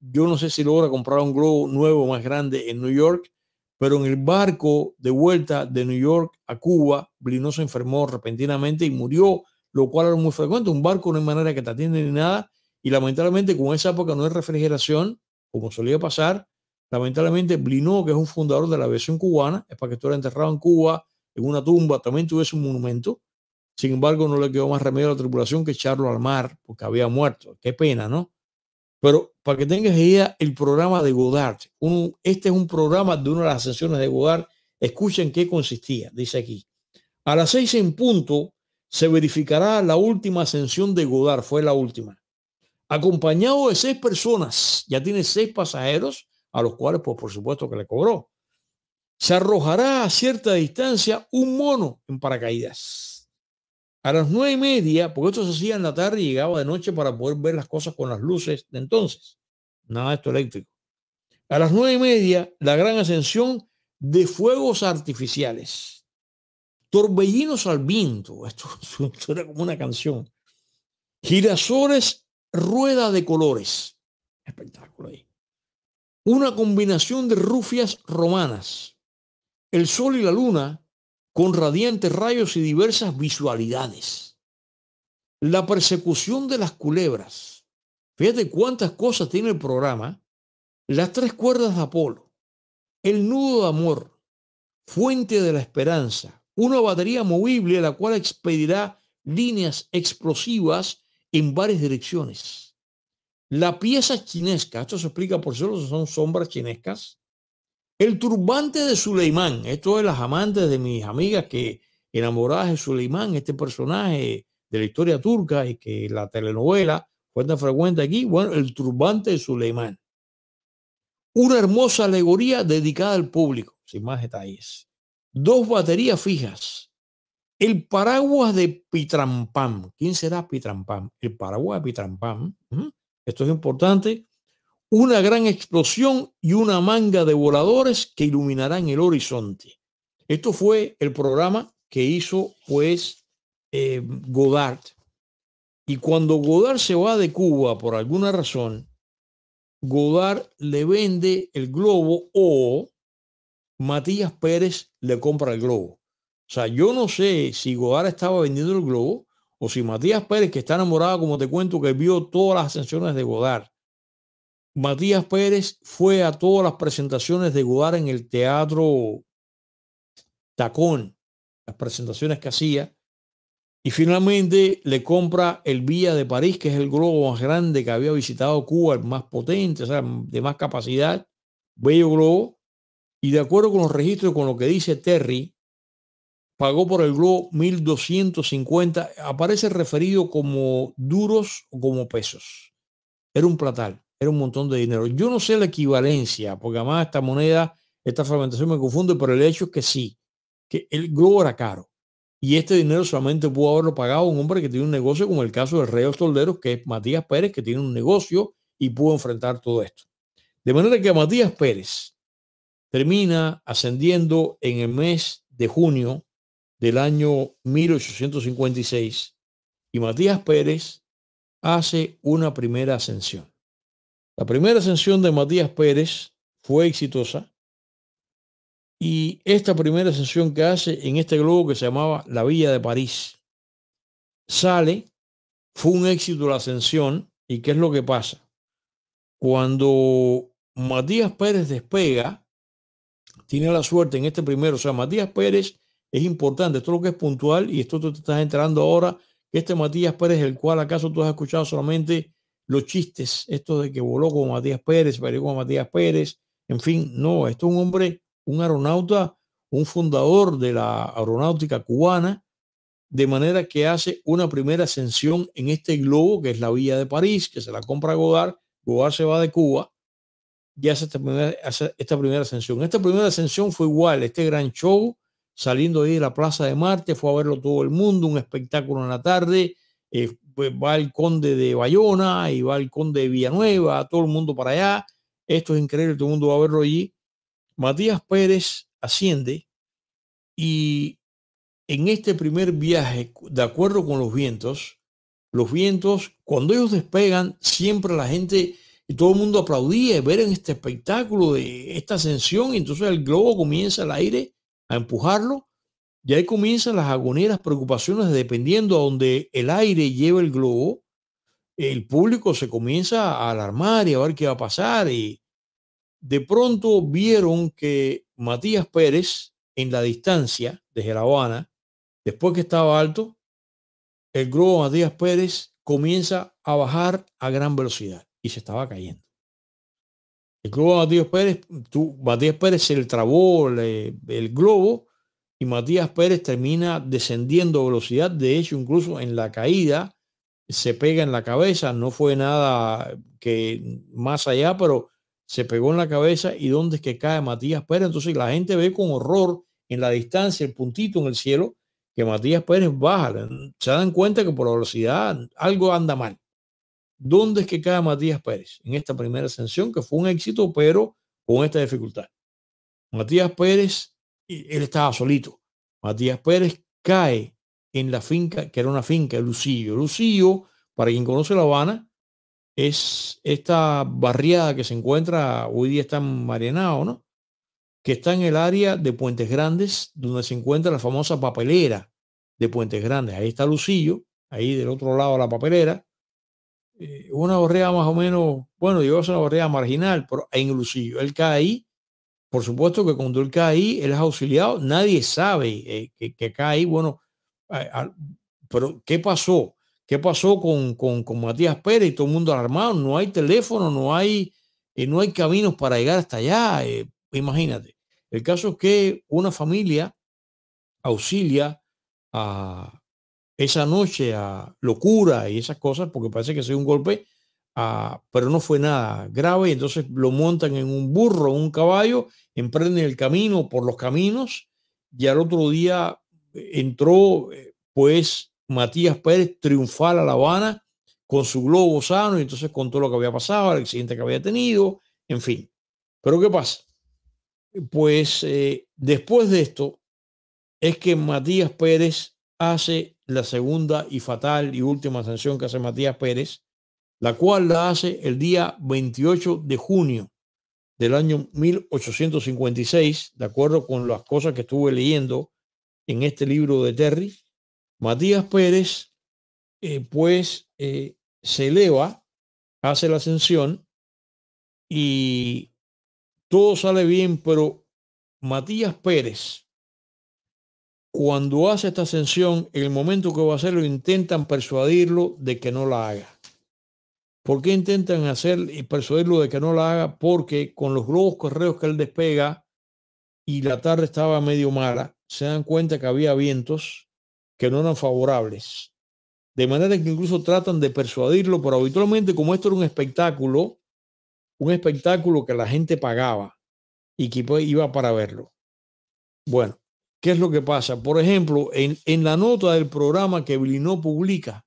Yo no sé si logra comprar un globo nuevo más grande en New York, pero en el barco de vuelta de New York a Cuba, Blinó se enfermó repentinamente y murió, lo cual era muy frecuente. Un barco no hay manera que te atiende ni nada, y lamentablemente con esa época no hay refrigeración, como solía pasar. Lamentablemente Blinó, que es un fundador de la aviación cubana, es para que estuviera enterrado en Cuba, en una tumba, también tuviese un monumento. Sin embargo, no le quedó más remedio a la tripulación que echarlo al mar, porque había muerto. Qué pena, ¿no? Pero para que tengas idea, el programa de Goddard, este es un programa de una de las sesiones de Goddard. Escuchen qué consistía, dice aquí. A las 6:00 en punto se verificará la última ascensión de Goddard, fue la última. Acompañado de 6 personas, ya tiene 6 pasajeros, a los cuales pues por supuesto que le cobró. Se arrojará a cierta distancia un mono en paracaídas. A las 9:30, porque esto se hacía en la tarde y llegaba de noche para poder ver las cosas con las luces de entonces. Nada de esto eléctrico. A las 9:30, la gran ascensión de fuegos artificiales. Torbellinos al viento. Esto era como una canción. Girasoles, rueda de colores. Espectáculo ahí. Una combinación de rufias romanas. El sol y la luna, con radiantes rayos y diversas visualidades. La persecución de las culebras. Fíjate cuántas cosas tiene el programa. Las 3 cuerdas de Apolo. El nudo de amor. Fuente de la esperanza. Una batería movible, la cual expedirá líneas explosivas en varias direcciones. La pieza chinesca. Esto se explica por solo, son sombras chinescas. El turbante de Suleimán, esto es las amantes de mis amigas que enamoradas de Suleimán, este personaje de la historia turca y que la telenovela fue tan frecuente aquí. Bueno, el turbante de Suleimán. Una hermosa alegoría dedicada al público, sin más detalles. 2 baterías fijas. El paraguas de Pitrampam. ¿Quién será Pitrampam? El paraguas de Pitrampam. Esto es importante. Una gran explosión y una manga de voladores que iluminarán el horizonte. Esto fue el programa que hizo pues Goddard. Y cuando Goddard se va de Cuba por alguna razón, Goddard le vende el globo o Matías Pérez le compra el globo. O sea, yo no sé si Goddard estaba vendiendo el globo o si Matías Pérez, que está enamorado, como te cuento, que vio todas las ascensiones de Goddard. Matías Pérez fue a todas las presentaciones de Goddard en el Teatro Tacón, las presentaciones que hacía, y finalmente le compra el Villa de París, que es el globo más grande que había visitado Cuba, el más potente, o sea, de más capacidad, bello globo, y de acuerdo con los registros, con lo que dice Terry, pagó por el globo 1.250, aparece referido como duros o como pesos, era un platal. Era un montón de dinero. Yo no sé la equivalencia, porque además esta moneda, esta fragmentación me confunde, pero el hecho es que sí, que el globo era caro. Y este dinero solamente pudo haberlo pagado un hombre que tiene un negocio, como el caso del Rey de los Tolderos, que es Matías Pérez, que tiene un negocio y pudo enfrentar todo esto. De manera que Matías Pérez termina ascendiendo en el mes de junio del año 1856 y Matías Pérez hace una primera ascensión. La primera ascensión de Matías Pérez fue exitosa y esta primera ascensión que hace en este globo que se llamaba la Villa de París sale, fue un éxito la ascensión. ¿Y qué es lo que pasa? Cuando Matías Pérez despega, tiene la suerte en este primero, o sea, Matías Pérez es importante, esto es lo que es puntual y esto tú te estás enterando ahora, que este Matías Pérez, el cual acaso tú has escuchado solamente los chistes, esto de que voló con Matías Pérez, peleó con Matías Pérez, en fin, no, esto es un hombre, un aeronauta, un fundador de la aeronáutica cubana, de manera que hace una primera ascensión en este globo, que es la Villa de París, que se la compra Goddard. Goddard se va de Cuba y hace esta primera ascensión. Esta primera ascensión fue igual, este gran show saliendo ahí de la Plaza de Marte, fue a verlo todo el mundo, un espectáculo en la tarde. Pues va el conde de Bayona y va el conde de Villanueva, todo el mundo para allá. Esto es increíble, todo el mundo va a verlo allí. Matías Pérez asciende y en este primer viaje, de acuerdo con los vientos, cuando ellos despegan, siempre la gente y todo el mundo aplaudía ver en este espectáculo de esta ascensión. Y entonces el globo comienza al aire a empujarlo. Y ahí comienzan las agoneras preocupaciones, dependiendo a donde el aire lleva el globo, el público se comienza a alarmar y a ver qué va a pasar. Y de pronto vieron que Matías Pérez, en la distancia desde La Habana, después que estaba alto, el globo de Matías Pérez comienza a bajar a gran velocidad y se estaba cayendo. El globo de Matías Pérez, se le trabó el globo. Y Matías Pérez termina descendiendo a velocidad. De hecho, incluso en la caída se pega en la cabeza. No fue nada que más allá, pero se pegó en la cabeza. ¿Y dónde es que cae Matías Pérez? Entonces la gente ve con horror en la distancia, el puntito en el cielo, que Matías Pérez baja. Se dan cuenta que por la velocidad algo anda mal. ¿Dónde es que cae Matías Pérez? En esta primera ascensión, que fue un éxito, pero con esta dificultad. Matías Pérez... Él estaba solito. Matías Pérez cae en la finca, que era una finca, Lucillo. Lucillo, para quien conoce La Habana, es esta barriada que se encuentra, hoy día está en Marianao, ¿no? Que está en el área de Puentes Grandes, donde se encuentra la famosa papelera de Puentes Grandes. Ahí está Lucillo, ahí del otro lado de la papelera. Una barriada más o menos, bueno, yo es una barriada marginal, pero en Lucillo. Él cae ahí. Por supuesto que cuando él cae ahí, él es auxiliado. Nadie sabe que cae ahí. Bueno, pero ¿qué pasó? ¿Qué pasó con Matías Pérez? Todo el mundo alarmado. No hay teléfono, no hay caminos para llegar hasta allá. Imagínate. El caso es que una familia auxilia a esa noche a locura y esas cosas, porque parece que ha sido un golpe. Pero no fue nada grave. Entonces lo montan en un burro, un caballo, emprenden el camino por los caminos y al otro día entró pues Matías Pérez triunfal a La Habana con su globo sano y entonces contó lo que había pasado, el accidente que había tenido, en fin. Pero ¿qué pasa? Pues después de esto es que Matías Pérez hace la segunda y fatal y última ascensión que hace Matías Pérez, la cual la hace el día 28 de junio del año 1856, de acuerdo con las cosas que estuve leyendo en este libro de Terry. Matías Pérez, se eleva, hace la ascensión y todo sale bien, pero Matías Pérez, cuando hace esta ascensión, en el momento que va a hacerlo, intentan persuadirlo de que no la haga. ¿Por qué intentan hacer y persuadirlo de que no la haga? Porque con los globos correos que él despega y la tarde estaba medio mala, se dan cuenta que había vientos que no eran favorables. De manera que incluso tratan de persuadirlo, pero habitualmente como esto era un espectáculo que la gente pagaba y que iba para verlo. Bueno, ¿qué es lo que pasa? Por ejemplo, en la nota del programa que Blinó publica,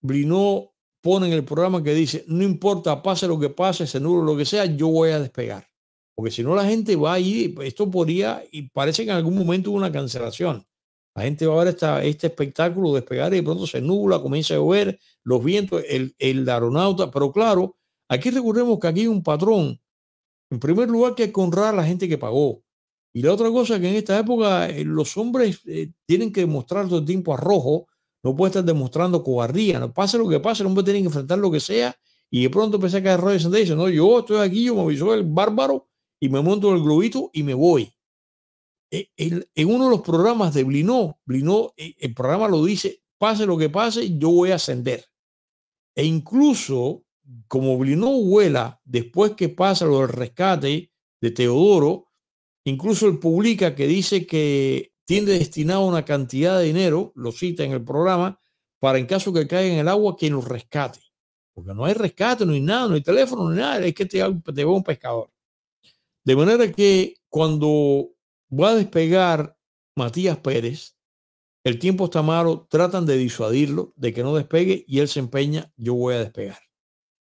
Blinó ponen el programa que dice, no importa, pase lo que pase, se nulo lo que sea, yo voy a despegar. Porque si no la gente va ahí, esto podría, y parece que en algún momento hubo una cancelación. La gente va a ver este espectáculo despegar y de pronto se nubla, comienza a llover, los vientos, el aeronauta. Pero claro, aquí recordemos que aquí hay un patrón. En primer lugar, que hay que honrar a la gente que pagó. Y la otra cosa es que en esta época los hombres tienen que demostrar todo el tiempo arrojo. No puede estar demostrando cobardía. No pase lo que pase, el hombre tiene que enfrentar lo que sea. Y de pronto empecé a caer rollo y dice, no, yo estoy aquí, yo me avisó el bárbaro y me monto en el globito y me voy. En uno de los programas de Blinó, el programa lo dice, pase lo que pase, yo voy a ascender. E incluso, como Blinó vuela después que pasa lo del rescate de Teodoro, incluso él publica que dice que tiene destinado una cantidad de dinero, lo cita en el programa, para en caso que caiga en el agua, quien los rescate. Porque no hay rescate, no hay nada, no hay teléfono, no hay nada, es que te va un pescador. De manera que cuando Va a despegar Matías Pérez. El tiempo está malo, tratan de disuadirlo, de que no despegue, y él se empeña, yo voy a despegar.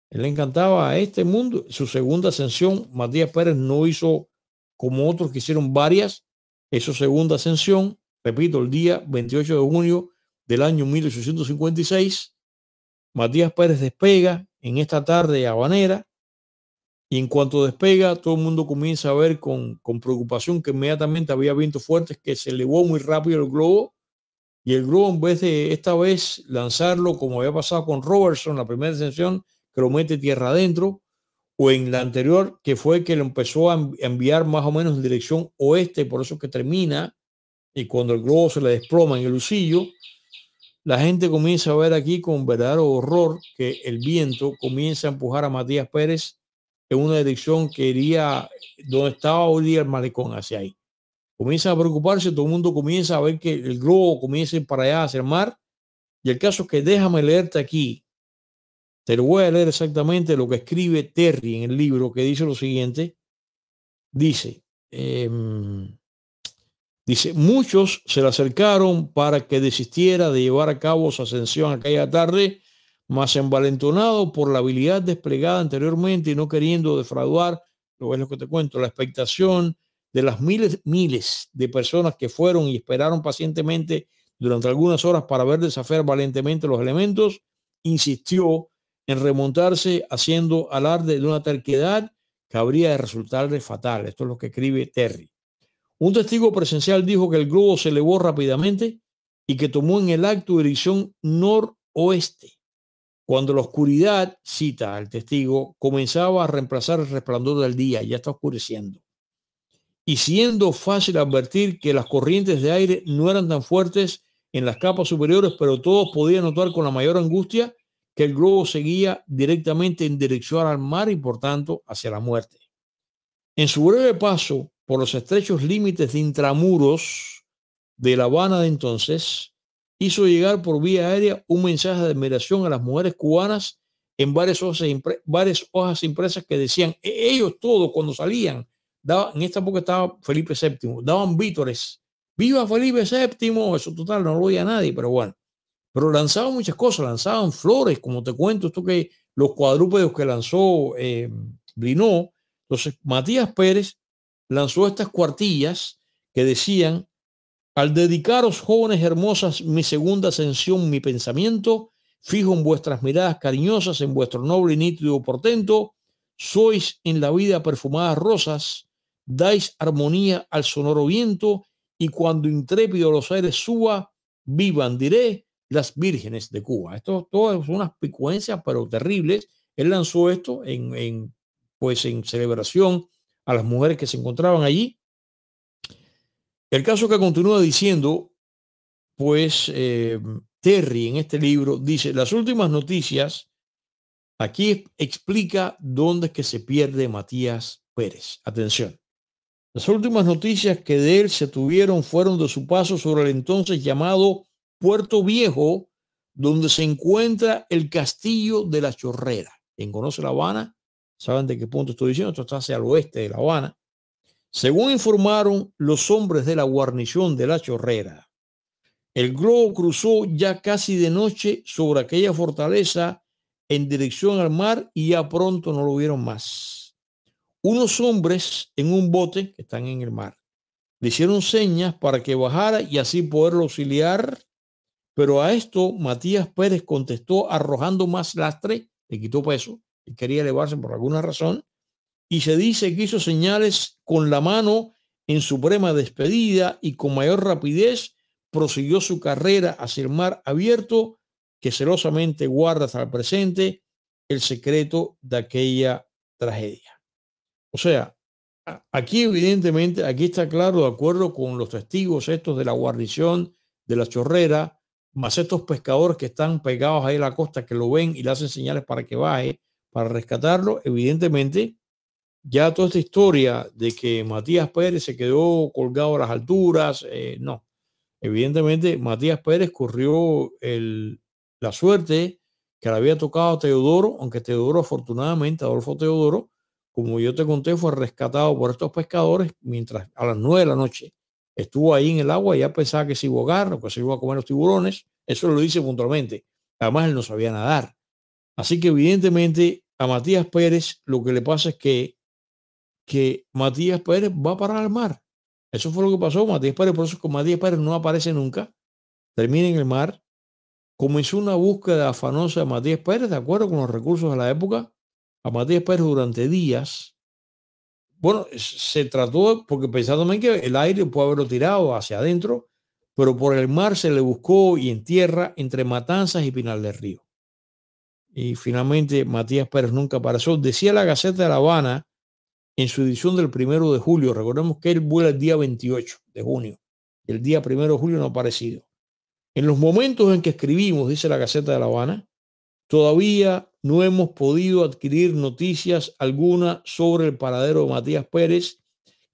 Él le encantaba a este mundo. Su segunda ascensión, Matías Pérez no hizo como otros que hicieron varias. Su segunda ascensión, repito, el día 28 de junio del año 1856, Matías Pérez despega en esta tarde habanera, y en cuanto despega, todo el mundo comienza a ver con preocupación que inmediatamente había vientos fuertes, que se elevó muy rápido el globo. Y el globo, en vez de esta vez lanzarlo como había pasado con Robertson, la primera ascensión, que lo mete tierra adentro, o en la anterior, que fue que lo empezó a enviar más o menos en dirección oeste, por eso que termina, y cuando el globo se le desploma en el lucillo, la gente comienza a ver aquí con verdadero horror que el viento comienza a empujar a Matías Pérez en una dirección que iría donde estaba hoy día el malecón, hacia ahí. Comienza a preocuparse, todo el mundo comienza a ver que el globo comienza para allá hacia el mar. Y el caso es que déjame leerte aquí. Te lo voy a leer exactamente lo que escribe Terry en el libro, que dice lo siguiente. Dice, muchos se le acercaron para que desistiera de llevar a cabo su ascensión aquella tarde, mas envalentonado por la habilidad desplegada anteriormente y no queriendo defraudar, lo es lo que te cuento, la expectación de las miles de personas que fueron y esperaron pacientemente durante algunas horas para ver desafiar valentemente los elementos, insistió en remontarse haciendo alarde de una terquedad que habría de resultarle fatal. Esto es lo que escribe Terry. Un testigo presencial dijo que el globo se elevó rápidamente y que tomó en el acto dirección noroeste, cuando la oscuridad, cita al testigo, comenzaba a reemplazar el resplandor del día. Ya está oscureciendo. Y siendo fácil advertir que las corrientes de aire no eran tan fuertes en las capas superiores, pero todos podían notar con la mayor angustia que el globo seguía directamente en dirección al mar y por tanto hacia la muerte. En su breve paso por los estrechos límites de intramuros de La Habana de entonces, hizo llegar por vía aérea un mensaje de admiración a las mujeres cubanas en varias hojas impresas que decían, ellos todos cuando salían, en esta época estaba Felipe VII, daban vítores. ¡Viva Felipe VII! Eso total, no lo oía nadie, pero bueno. Pero lanzaban muchas cosas, lanzaban flores, como te cuento, esto que los cuadrúpedos que lanzó Blinó. Entonces, Matías Pérez lanzó estas cuartillas que decían, al dedicaros jóvenes hermosas mi segunda ascensión, mi pensamiento, fijo en vuestras miradas cariñosas, en vuestro noble y nítido portento, sois en la vida perfumadas rosas, dais armonía al sonoro viento, y cuando intrépido los aires suba, vivan, diré, las vírgenes de Cuba. Esto todo son unas picuencias, pero terribles. Él lanzó esto en celebración a las mujeres que se encontraban allí. El caso que continúa diciendo, Terry en este libro dice, las últimas noticias, aquí explica dónde es que se pierde Matías Pérez. Atención. Las últimas noticias que de él se tuvieron fueron de su paso sobre el entonces llamado Puerto Viejo, donde se encuentra el Castillo de la Chorrera. Quien conoce La Habana, saben de qué punto estoy diciendo, esto está hacia el oeste de La Habana. Según informaron los hombres de la guarnición de la Chorrera, el globo cruzó ya casi de noche sobre aquella fortaleza en dirección al mar y ya pronto no lo vieron más. Unos hombres en un bote que están en el mar le hicieron señas para que bajara y así poderlo auxiliar, pero a esto Matías Pérez contestó arrojando más lastre, le quitó peso, y quería elevarse por alguna razón, y se dice que hizo señales con la mano en suprema despedida y con mayor rapidez prosiguió su carrera hacia el mar abierto, que celosamente guarda hasta el presente el secreto de aquella tragedia. O sea, aquí evidentemente, aquí está claro, de acuerdo con los testigos estos de la guarnición de la Chorrera, más estos pescadores que están pegados ahí a la costa, que lo ven y le hacen señales para que baje, para rescatarlo, evidentemente, ya toda esta historia de que Matías Pérez se quedó colgado a las alturas, no. Evidentemente, Matías Pérez corrió la suerte que le había tocado a Teodoro, aunque Teodoro, afortunadamente, Adolfo Teodoro, como yo te conté, fue rescatado por estos pescadores mientras a las 9 de la noche estuvo ahí en el agua y ya pensaba que se iba a ahogar, que se iba a comer los tiburones. Eso lo dice puntualmente. Además, él no sabía nadar. Así que evidentemente a Matías Pérez lo que le pasa es que Matías Pérez va a parar al mar. Eso fue lo que pasó. Matías Pérez, por eso con Matías Pérez no aparece nunca. Termina en el mar. Comenzó una búsqueda afanosa de Matías Pérez, de acuerdo con los recursos de la época. A Matías Pérez durante días. Bueno, se trató, porque pensando también que el aire puede haberlo tirado hacia adentro, pero por el mar se le buscó y en tierra, entre Matanzas y Pinal del Río. Y finalmente Matías Pérez nunca apareció. Decía la Gaceta de La Habana en su edición del 1 de julio. Recordemos que él vuela el día 28 de junio. El día 1 de julio no ha aparecido. En los momentos en que escribimos, dice la Gaceta de La Habana, todavía no hemos podido adquirir noticias alguna sobre el paradero de Matías Pérez,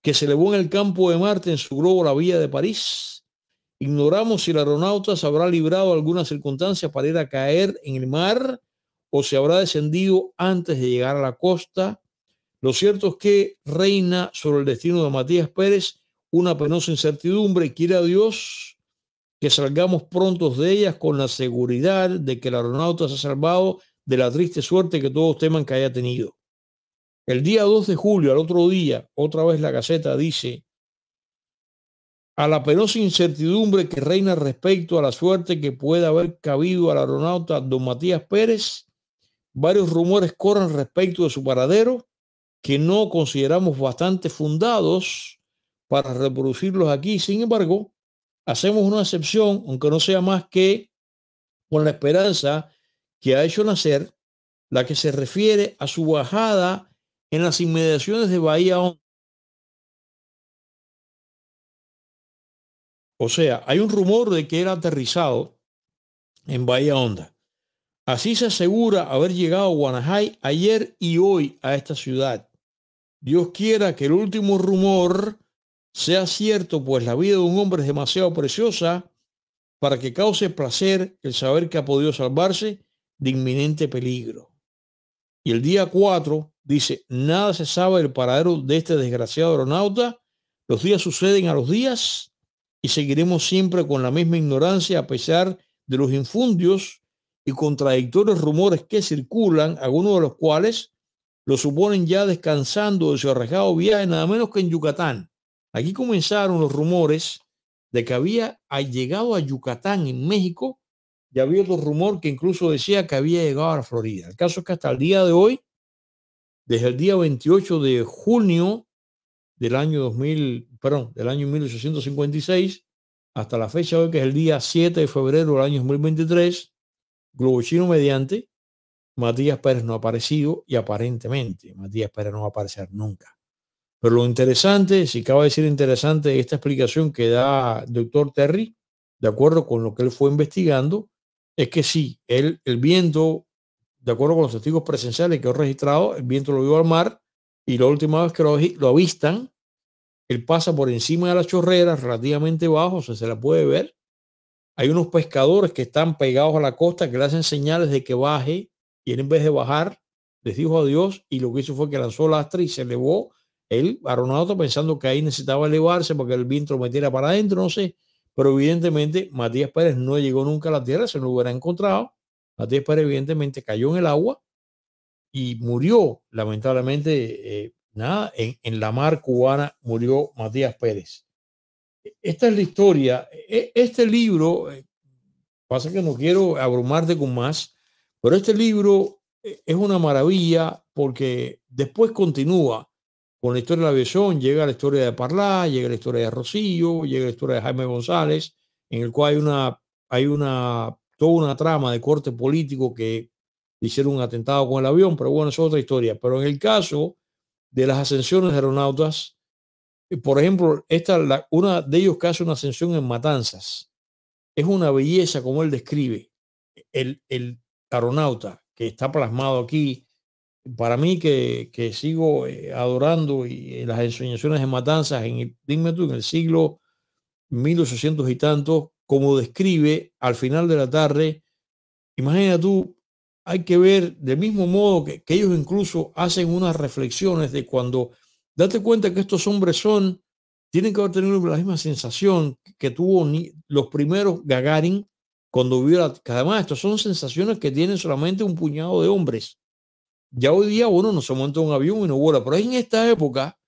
que se elevó en el campo de Marte en su globo La Villa de París. Ignoramos si el aeronauta se habrá librado de alguna circunstancia para ir a caer en el mar o se habrá descendido antes de llegar a la costa. Lo cierto es que reina sobre el destino de Matías Pérez una penosa incertidumbre. Quiera Dios que salgamos prontos de ellas con la seguridad de que el aeronauta se ha salvado de la triste suerte que todos teman que haya tenido. El día 2 de julio, al otro día, otra vez la Gaceta dice: a la penosa incertidumbre que reina respecto a la suerte que pueda haber cabido al aeronauta don Matías Pérez, varios rumores corren respecto de su paradero que no consideramos bastante fundados para reproducirlos aquí. Sin embargo, hacemos una excepción, aunque no sea más que con la esperanza que ha hecho nacer, la que se refiere a su bajada en las inmediaciones de Bahía Honda. O sea, hay un rumor de que era aterrizado en Bahía Honda. Así se asegura haber llegado a Guanajay ayer y hoy a esta ciudad. Dios quiera que el último rumor sea cierto, pues la vida de un hombre es demasiado preciosa para que cause placer el saber que ha podido salvarse de inminente peligro. Y el día 4 dice: nada se sabe del paradero de este desgraciado aeronauta. Los días suceden a los días y seguiremos siempre con la misma ignorancia a pesar de los infundios y contradictorios rumores que circulan, algunos de los cuales lo suponen ya descansando de su arriesgado viaje, nada menos que en Yucatán. Aquí comenzaron los rumores de que había llegado a Yucatán en México, y había otro rumor que incluso decía que había llegado a la Florida. El caso es que hasta el día de hoy, desde el día 28 de junio del año 1856 hasta la fecha de hoy, que es el día 7 de febrero del año 2023, globo chino mediante, Matías Pérez no ha aparecido y aparentemente Matías Pérez no va a aparecer nunca. Pero lo interesante, si cabe decir interesante, esta explicación que da el doctor Terry, de acuerdo con lo que él fue investigando, es que sí, el viento, de acuerdo con los testigos presenciales que he registrado, el viento lo vio al mar y la última vez que lo avistan, él pasa por encima de las chorreras, relativamente bajo, o sea, se la puede ver. Hay unos pescadores que están pegados a la costa que le hacen señales de que baje y él, en vez de bajar, les dijo adiós y lo que hizo fue que lanzó lastre y se elevó. El aeronauta pensando que ahí necesitaba elevarse porque el viento lo metiera para adentro, no sé, pero evidentemente Matías Pérez no llegó nunca a la tierra, se lo hubiera encontrado. Matías Pérez evidentemente cayó en el agua y murió, lamentablemente, en la mar cubana murió Matías Pérez. Esta es la historia. Este libro, pasa que no quiero abrumarte con más, pero este libro es una maravilla porque después continúa con la historia de la aviación, llega la historia de Parlá, llega la historia de Rosillo, llega la historia de Jaime González, en el cual hay toda una trama de corte político que hicieron un atentado con el avión, pero bueno, eso es otra historia. Pero en el caso de las ascensiones de aeronautas, por ejemplo, una de ellos que hace una ascensión en Matanzas, es una belleza como él describe, el aeronauta que está plasmado aquí. Para mí, que sigo adorando y las ensoñaciones de Matanzas, en el siglo 1800 y tantos, como describe al final de la tarde, imagina tú, hay que ver del mismo modo que ellos incluso hacen unas reflexiones de cuando, date cuenta que estos hombres son tienen que haber tenido la misma sensación que tuvo los primeros Gagarin cuando vio que además estas son sensaciones que tienen solamente un puñado de hombres. Ya hoy día uno no se monta en un avión y no vuela, pero en esta época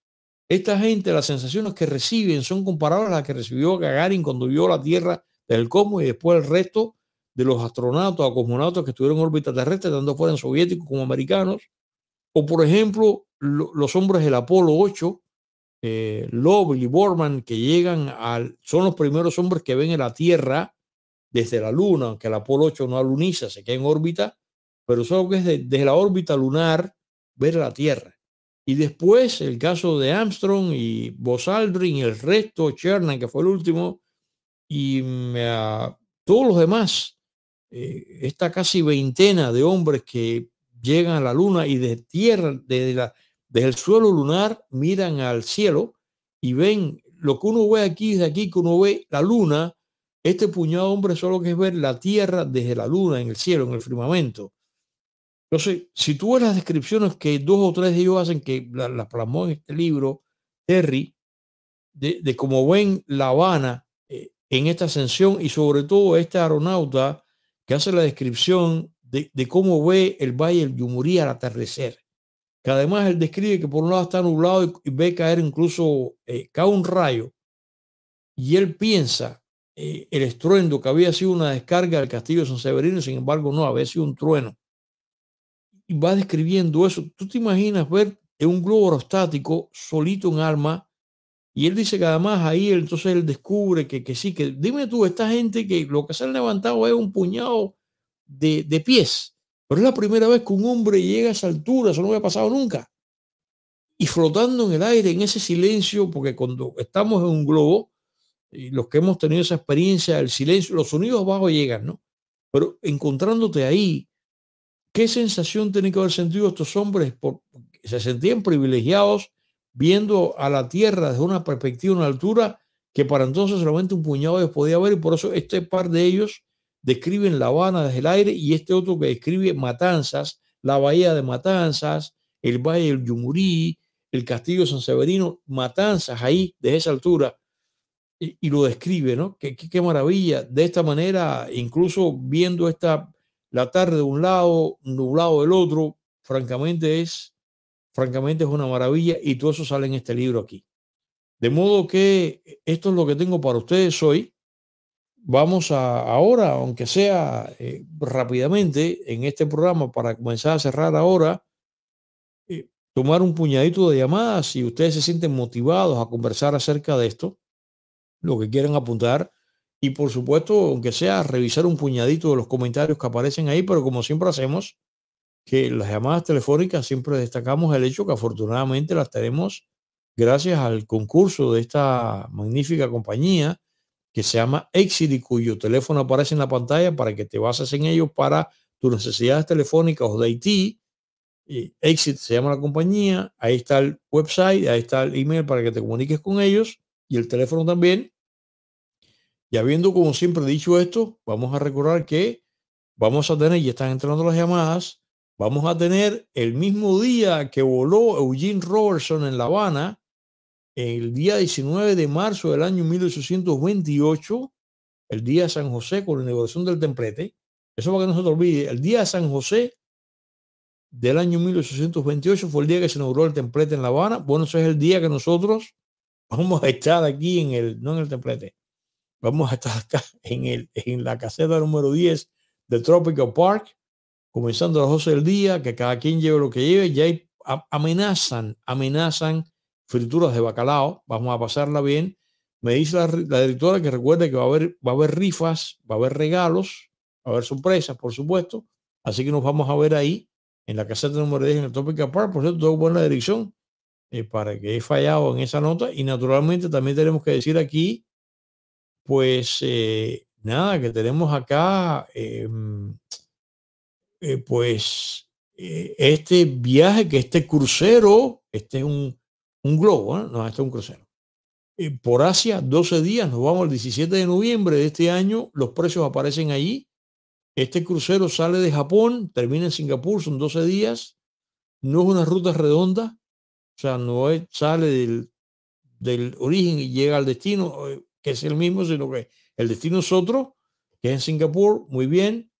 esta gente, las sensaciones que reciben son comparables a las que recibió Gagarin cuando vio la Tierra del cosmos y después el resto de los astronautas o cosmonautas que estuvieron en órbita terrestre, tanto fueran soviéticos como americanos, o por ejemplo los hombres del Apolo 8, Lowell y Borman, que llegan son los primeros hombres que ven en la Tierra desde la Luna, aunque el Apolo 8 no aluniza, se queda en órbita, pero solo que es desde la órbita lunar ver la Tierra. Y después el caso de Armstrong y Buzz Aldrin y el resto, Chernan, que fue el último, y todos los demás, esta casi veintena de hombres que llegan a la Luna y de tierra, desde el suelo lunar, miran al cielo y ven lo que uno ve aquí, desde aquí que uno ve la Luna. Este puñado de hombres solo que es ver la Tierra desde la Luna, en el cielo, en el firmamento. Entonces, si tú ves las descripciones que dos o tres de ellos hacen, que las plasmó en este libro, Terry, de cómo ven La Habana en esta ascensión, y sobre todo este aeronauta que hace la descripción de cómo ve el Valle del Yumurí al atardecer, que además él describe que por un lado está nublado y ve caer incluso, cae un rayo, y él piensa el estruendo que había sido una descarga del castillo de San Severino, sin embargo no, había sido un trueno. Y va describiendo eso. Tú te imaginas ver en un globo aerostático solito en Alma, y él dice que además ahí entonces él descubre que sí, que dime tú, esta gente que lo que se han levantado es un puñado de pies, pero es la primera vez que un hombre llega a esa altura, eso no había pasado nunca. Y flotando en el aire, en ese silencio, porque cuando estamos en un globo, y los que hemos tenido esa experiencia del silencio, los sonidos bajos llegan, ¿no? Pero encontrándote ahí, ¿qué sensación tienen que haber sentido estos hombres? Se sentían privilegiados viendo a la Tierra desde una perspectiva, una altura que para entonces solamente un puñado ellos podía ver, y por eso este par de ellos describen La Habana desde el aire, y este otro que describe Matanzas, la bahía de Matanzas, el Valle del Yumurí, el Castillo de San Severino, Matanzas ahí desde esa altura, y lo describe, ¿no? Qué maravilla, de esta manera, incluso viendo la tarde de un lado, nublado del otro. Francamente es una maravilla, y todo eso sale en este libro aquí. De modo que esto es lo que tengo para ustedes hoy. Vamos ahora, aunque sea rápidamente, en este programa, para comenzar a cerrar ahora, tomar un puñadito de llamadas si ustedes se sienten motivados a conversar acerca de esto, lo que quieran apuntar. Y por supuesto, aunque sea, revisar un puñadito de los comentarios que aparecen ahí, pero como siempre hacemos, que las llamadas telefónicas siempre destacamos el hecho que afortunadamente las tenemos gracias al concurso de esta magnífica compañía que se llama Exit, y cuyo teléfono aparece en la pantalla para que te bases en ellos para tus necesidades telefónicas o de IT. Exit se llama la compañía, ahí está el website, ahí está el email para que te comuniques con ellos, y el teléfono también. Y habiendo, como siempre, dicho esto, vamos a recordar que vamos a tener, y están entrando las llamadas, vamos a tener el mismo día que voló Eugene Robertson en La Habana, el día 19 de marzo del año 1828, el día de San José, con la inauguración del templete. Eso para que no se te olvide, el día de San José del año 1828 fue el día que se inauguró el templete en La Habana. Bueno, ese es el día que nosotros vamos a estar aquí no en el templete, vamos a estar acá en la caseta número 10 de Tropical Park, comenzando a las 12 del día, que cada quien lleve lo que lleve. Ya amenazan frituras de bacalao, vamos a pasarla bien. Me dice la directora que recuerde que va a haber rifas, va a haber regalos, va a haber sorpresas, por supuesto. Así que nos vamos a ver ahí, en la caseta número 10 en el Tropical Park. Por cierto, tengo que poner la dirección para que he fallado en esa nota. Y naturalmente también tenemos que decir aquí, pues nada, que tenemos acá este viaje, que este crucero, este es un globo, ¿no? No, este es un crucero. Por Asia, 12 días, nos vamos el 17 de noviembre de este año, los precios aparecen allí. Este crucero sale de Japón, termina en Singapur, son 12 días, no es una ruta redonda, o sea, no sale del origen y llega al destino, que es el mismo, sino que el destino es otro, que es en Singapur. Muy bien.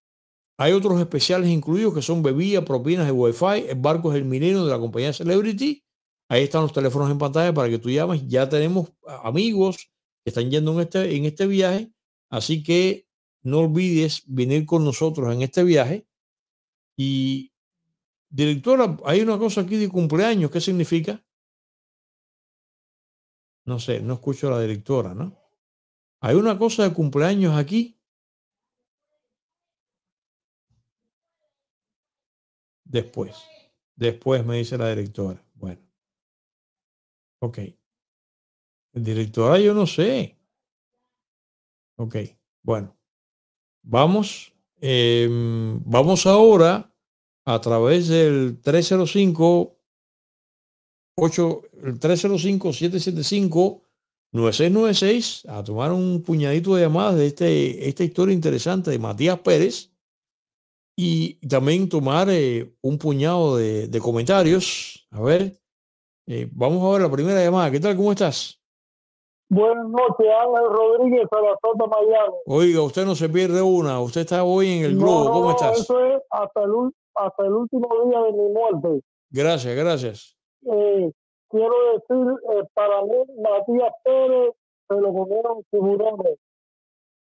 Hay otros especiales incluidos que son bebidas, propinas de Wi-Fi. El barco es el Millennium de la compañía Celebrity. Ahí están los teléfonos en pantalla para que tú llames. Ya tenemos amigos que están yendo en este viaje. Así que no olvides venir con nosotros en este viaje. Y directora, hay una cosa aquí de cumpleaños. ¿Qué significa? No sé, no escucho a la directora, ¿no? Hay una cosa de cumpleaños aquí. Después me dice la directora. Bueno. Ok. Directora, yo no sé. Ok, bueno. Vamos. Vamos ahora a través del 305-775-9696 a tomar un puñadito de llamadas de esta historia interesante de Matías Pérez y también tomar un puñado de comentarios. A ver, vamos a ver la primera llamada. ¿Qué tal? ¿Cómo estás? Buenas noches, Ángel Rodríguez, Sarasota, Miami. Oiga, usted no se pierde una. Usted está hoy en el globo. ¿Cómo estás? Eso es hasta el último día de mi muerte. Gracias, gracias. Quiero decir, para mí, Matías Pérez se lo comieron tiburones.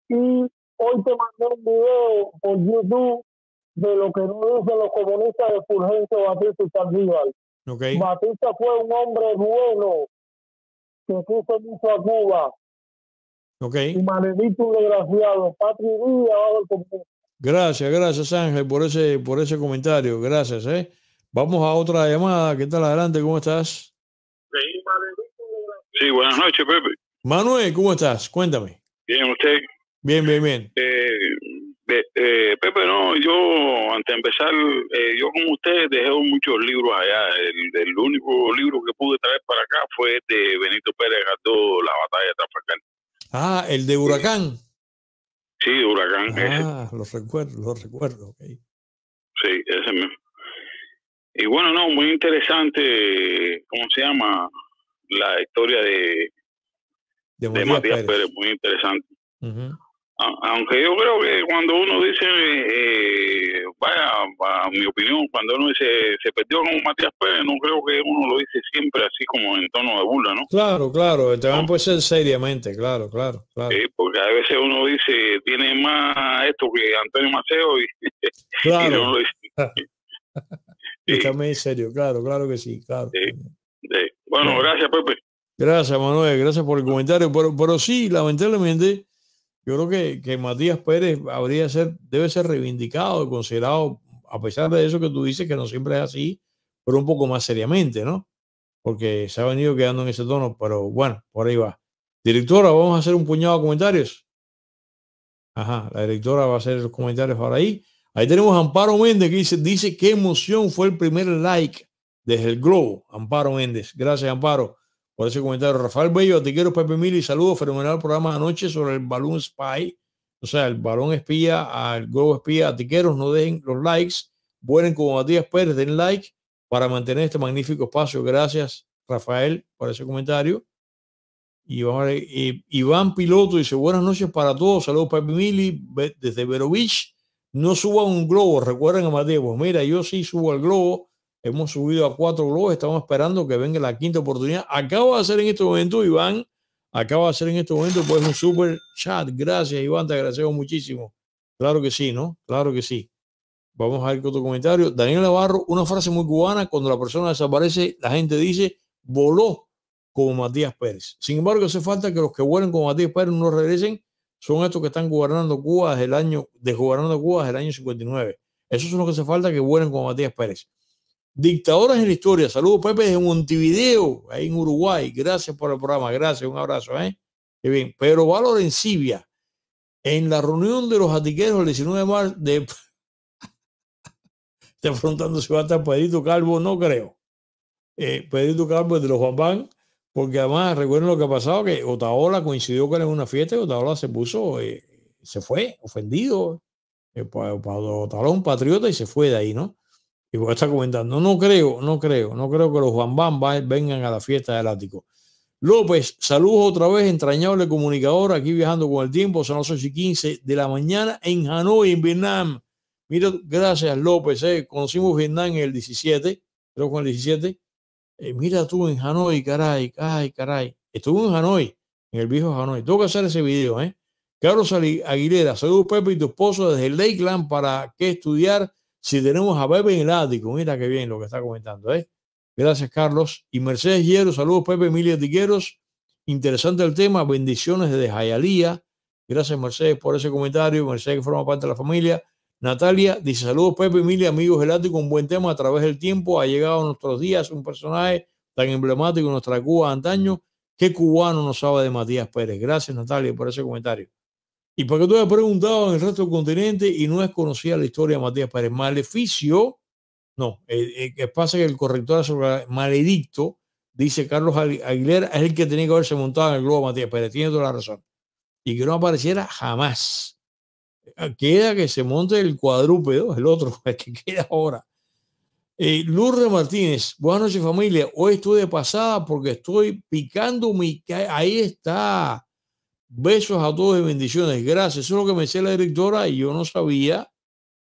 Y hoy te mandé un video por YouTube de lo que no dicen los comunistas de Fulgencio Batista y Saldívar. Okay. Batista fue un hombre bueno que puso mucho a Cuba. Okay. Y maledito desgraciado. Patria y vida, gracias, gracias, Ángel, por ese comentario. Gracias, ¿eh? Vamos a otra llamada. ¿Qué tal? Adelante, ¿cómo estás? Sí, buenas noches, Pepe. Manuel, ¿cómo estás? Cuéntame. Bien, ¿usted? Bien, bien, bien. Pepe, no, yo, antes de empezar, yo como usted dejé muchos libros allá. El único libro que pude traer para acá fue el de Benito Pérez Galdós, La batalla de Trafalgar. Ah, el de Huracán. Sí, Huracán. Ah, ese. Lo recuerdo. Okay. Sí, ese mismo. Y bueno, no, muy interesante, ¿cómo se llama? La historia de Matías Pérez, muy interesante. Uh-huh. Aunque yo creo que cuando uno dice, vaya, a mi opinión, cuando uno dice se perdió con Matías Pérez, no creo que uno lo dice siempre así como en tono de burla, ¿no? Claro, claro, el tema puede ser seriamente, claro. Sí, porque a veces uno dice, tiene más esto que Antonio Maceo y, claro. Y no lo dice. Sí. Está muy serio, claro que sí, claro. Sí. Bueno, gracias, Pepe. Gracias, Manuel, gracias por el comentario. Pero sí, lamentablemente, yo creo que Matías Pérez debe ser reivindicado y considerado, a pesar de eso que tú dices, que no siempre es así, pero un poco más seriamente, ¿no? Porque se ha venido quedando en ese tono, pero bueno, por ahí va. Directora, vamos a hacer un puñado de comentarios. Ajá, la directora va a hacer los comentarios ahora ahí. Ahí tenemos a Amparo Méndez que dice qué emoción fue el primer like desde el globo. Amparo Méndez. Gracias, Amparo, por ese comentario. Rafael Bello, te quiero, Pepe Mili. Saludos, fenomenal programa anoche sobre el Balloon Spy. O sea, el balón espía, al globo espía, a tiqueros, no dejen los likes. Vuelen como Matías Pérez, den like para mantener este magnífico espacio. Gracias, Rafael, por ese comentario. Y vamos a ver, Iván Piloto dice buenas noches para todos. Saludos, Pepe Mili, desde Vero Beach. No suba un globo, recuerden a Matías. Pues mira, yo sí subo al globo. Hemos subido a 4 globos. Estamos esperando que venga la quinta oportunidad. Acaba de hacer en este momento, Iván. Pues un super chat. Gracias, Iván. Te agradecemos muchísimo. Claro que sí, ¿no? Claro que sí. Vamos a ver otro comentario. Daniel Navarro, una frase muy cubana. Cuando la persona desaparece, la gente dice, voló como Matías Pérez. Sin embargo, hace falta que los que vuelen como Matías Pérez no regresen. Son estos que están gobernando Cuba desde el año 59. Esos son los que hace falta que vuelen con Matías Pérez. Dictadores en la historia. Saludos, Pepe, desde Montevideo, ahí en Uruguay. Gracias por el programa. Gracias, un abrazo, ¿eh? Qué bien. Pero va Lorencibia. En la reunión de los atiqueros el 19 de marzo de... Está preguntando si va a estar Pedrito Calvo. No creo. Pedrito Calvo es de los Juan. Porque además recuerden lo que ha pasado, que Otaola coincidió con él en una fiesta y Otaola se fue ofendido, Otaola un patriota y se fue de ahí, ¿no? Y vos estás comentando, no creo que los Juan Bambas vengan a la fiesta del ático. López, saludos otra vez, entrañable comunicador, aquí viajando con el tiempo, son las 8:15 de la mañana en Hanoi, en Vietnam. Mira, gracias López, conocimos Vietnam en el 17, creo con el 17. Mira tú en Hanoi, caray, ay, caray. Estuve en Hanoi, en el viejo Hanoi. Tengo que hacer ese video, ¿eh? Carlos Aguilera, saludos Pepe y tu esposo desde Lakeland, ¿para qué estudiar si tenemos a Pepe en el ático? Mira qué bien lo que está comentando, ¿eh? Gracias, Carlos. Y Mercedes Hierro, saludos, Pepe Emilia Tiqueros. Interesante el tema, bendiciones desde Hialeah. Gracias, Mercedes, por ese comentario. Mercedes, que forma parte de la familia. Natalia dice, saludos, Pepe Emilia, amigos del ático, un buen tema a través del tiempo. Ha llegado a nuestros días un personaje tan emblemático en nuestra Cuba de antaño. ¿Qué cubano no sabe de Matías Pérez? Gracias, Natalia, por ese comentario. Y porque tú has preguntado en el resto del continente y no es conocida la historia de Matías Pérez. Maleficio. No, que pasa que el corrector sobre maledicto, dice Carlos Aguilera, es el que tenía que haberse montado en el globo Matías Pérez. Tiene toda la razón. Y que no apareciera jamás. Queda que se monte el cuadrúpedo, el otro, el que queda ahora. Lourdes Martínez, buenas noches familia. Hoy estoy de pasada porque estoy picando mi... Ahí está. Besos a todos y bendiciones. Gracias. Eso es lo que me decía la directora y yo no sabía.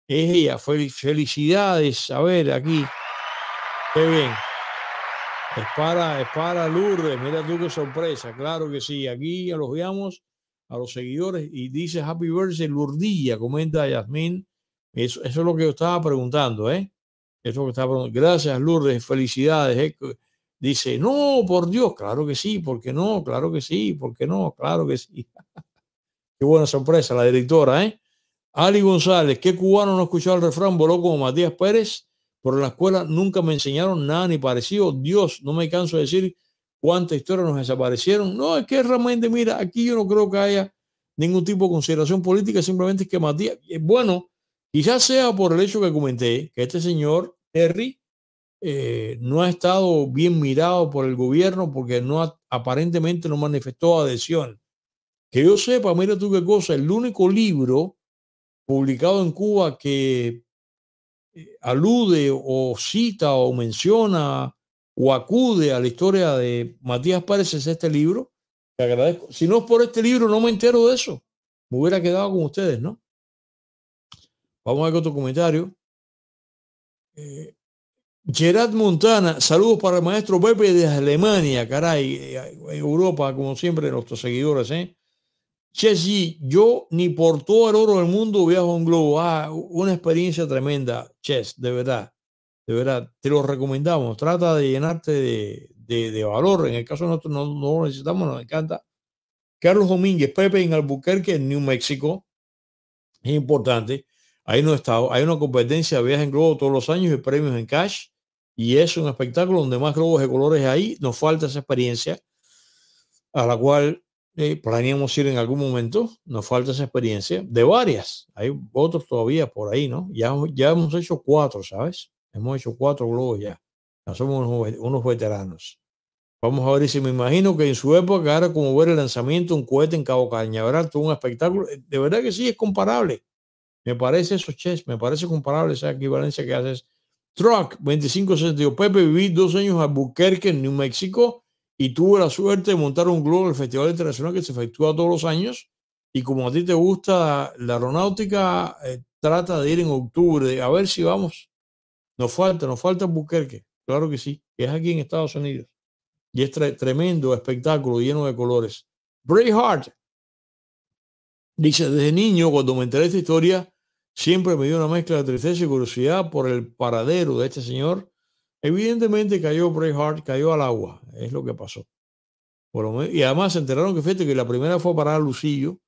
Es ella, felicidades, a ver aquí, qué bien, es para Lourdes, mira tú qué sorpresa, claro que sí, aquí elogiamos a los seguidores y dice Happy Birthday Lourdilla, comenta Yasmín, eso es lo que yo estaba preguntando, eso es lo que estaba preguntando. Gracias Lourdes, felicidades, dice, no, por Dios, claro que sí, ¿por qué no? Claro que sí, ¿por qué no? Claro que sí, qué buena sorpresa la directora, Ali González, ¿qué cubano no escuchaba el refrán? Voló como Matías Pérez, pero en la escuela nunca me enseñaron nada ni parecido. Dios, no me canso de decir cuántas historias nos desaparecieron. No, es que realmente, mira, aquí yo no creo que haya ningún tipo de consideración política, simplemente es que Matías, bueno, quizás sea por el hecho que comenté, que este señor, Terry, no ha estado bien mirado por el gobierno porque no aparentemente no manifestó adhesión. Que yo sepa, mira tú qué cosa, el único libro publicado en Cuba que alude o cita o menciona o acude a la historia de Matías Pérez es este libro. Te agradezco. Si no es por este libro no me entero de eso. Me hubiera quedado con ustedes, ¿no? Vamos a ver otro comentario. Gerard Montana, saludos para el maestro Pepe desde Alemania, caray, Europa, como siempre, nuestros seguidores, Chessy, yo ni por todo el oro del mundo viajo en globo. Ah, una experiencia tremenda, Chess, de verdad. De verdad, te lo recomendamos. Trata de llenarte de valor. En el caso de nosotros no lo necesitamos, nos encanta. Carlos Domínguez, Pepe en Albuquerque, en New Mexico. Es importante. Ahí no he estado. Hay una competencia de viajes en globo todos los años y premios en cash. Y es un espectáculo donde más globos de colores hay. Nos falta esa experiencia a la cual... planeamos ir en algún momento, nos falta esa experiencia de varias, hay otros todavía por ahí, ¿no? Ya hemos hecho 4, ¿sabes? Hemos hecho 4 globos ya, somos unos veteranos. Vamos a ver si me imagino que en su época era como ver el lanzamiento de un cohete en Cabo Cañaveral, todo un espectáculo, de verdad que sí, es comparable. Me parece eso, Chess, me parece comparable esa equivalencia que haces. Truck, 2562, Pepe, viví 2 años en Albuquerque, en New Mexico, y tuve la suerte de montar un globo en el Festival Internacional que se efectúa todos los años. Y como a ti te gusta la aeronáutica, trata de ir en octubre. A ver si vamos. Nos falta Albuquerque. Claro que sí. Es aquí en Estados Unidos. Y es tremendo espectáculo lleno de colores. Braveheart dice, desde niño, cuando me enteré de esta historia, siempre me dio una mezcla de tristeza y curiosidad por el paradero de este señor. Evidentemente cayó Braveheart, cayó al agua, es lo que pasó. Y además se enteraron que, fíjate, que la primera fue a parar a Lucillo.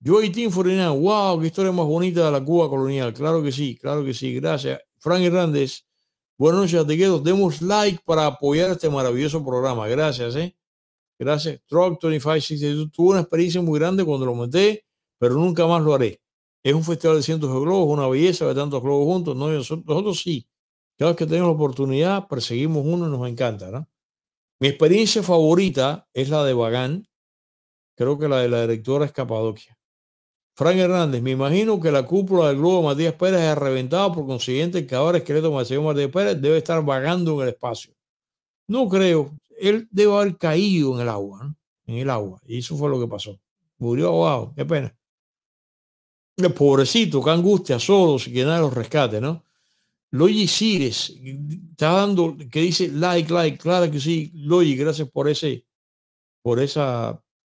Yo y Tim Forinán, wow, qué historia más bonita de la Cuba colonial. Claro que sí, gracias. Frank Hernández, buenas noches, Tiqueros. Demos like para apoyar este maravilloso programa. Gracias, Gracias. Truck 2562, tuve una experiencia muy grande cuando lo monté, pero nunca más lo haré. Es un festival de cientos de globos, una belleza de tantos globos juntos. No, nosotros sí. Cada vez que tenemos la oportunidad, perseguimos uno y nos encanta, ¿no? Mi experiencia favorita es la de Bagán. Creo que la de la directora es Capadoquia. Frank Hernández, me imagino que la cúpula del globo de Matías Pérez es reventada, por consiguiente el cadáver esqueleto de Matías Pérez debe estar vagando en el espacio. No creo. él debe haber caído en el agua, ¿no? En el agua. Y eso fue lo que pasó. Murió ahogado. Qué pena. El pobrecito, qué angustia, solo se quedan los rescates, ¿no? Loyi Cires está dando, que dice like, claro que sí, Loyi, gracias por esa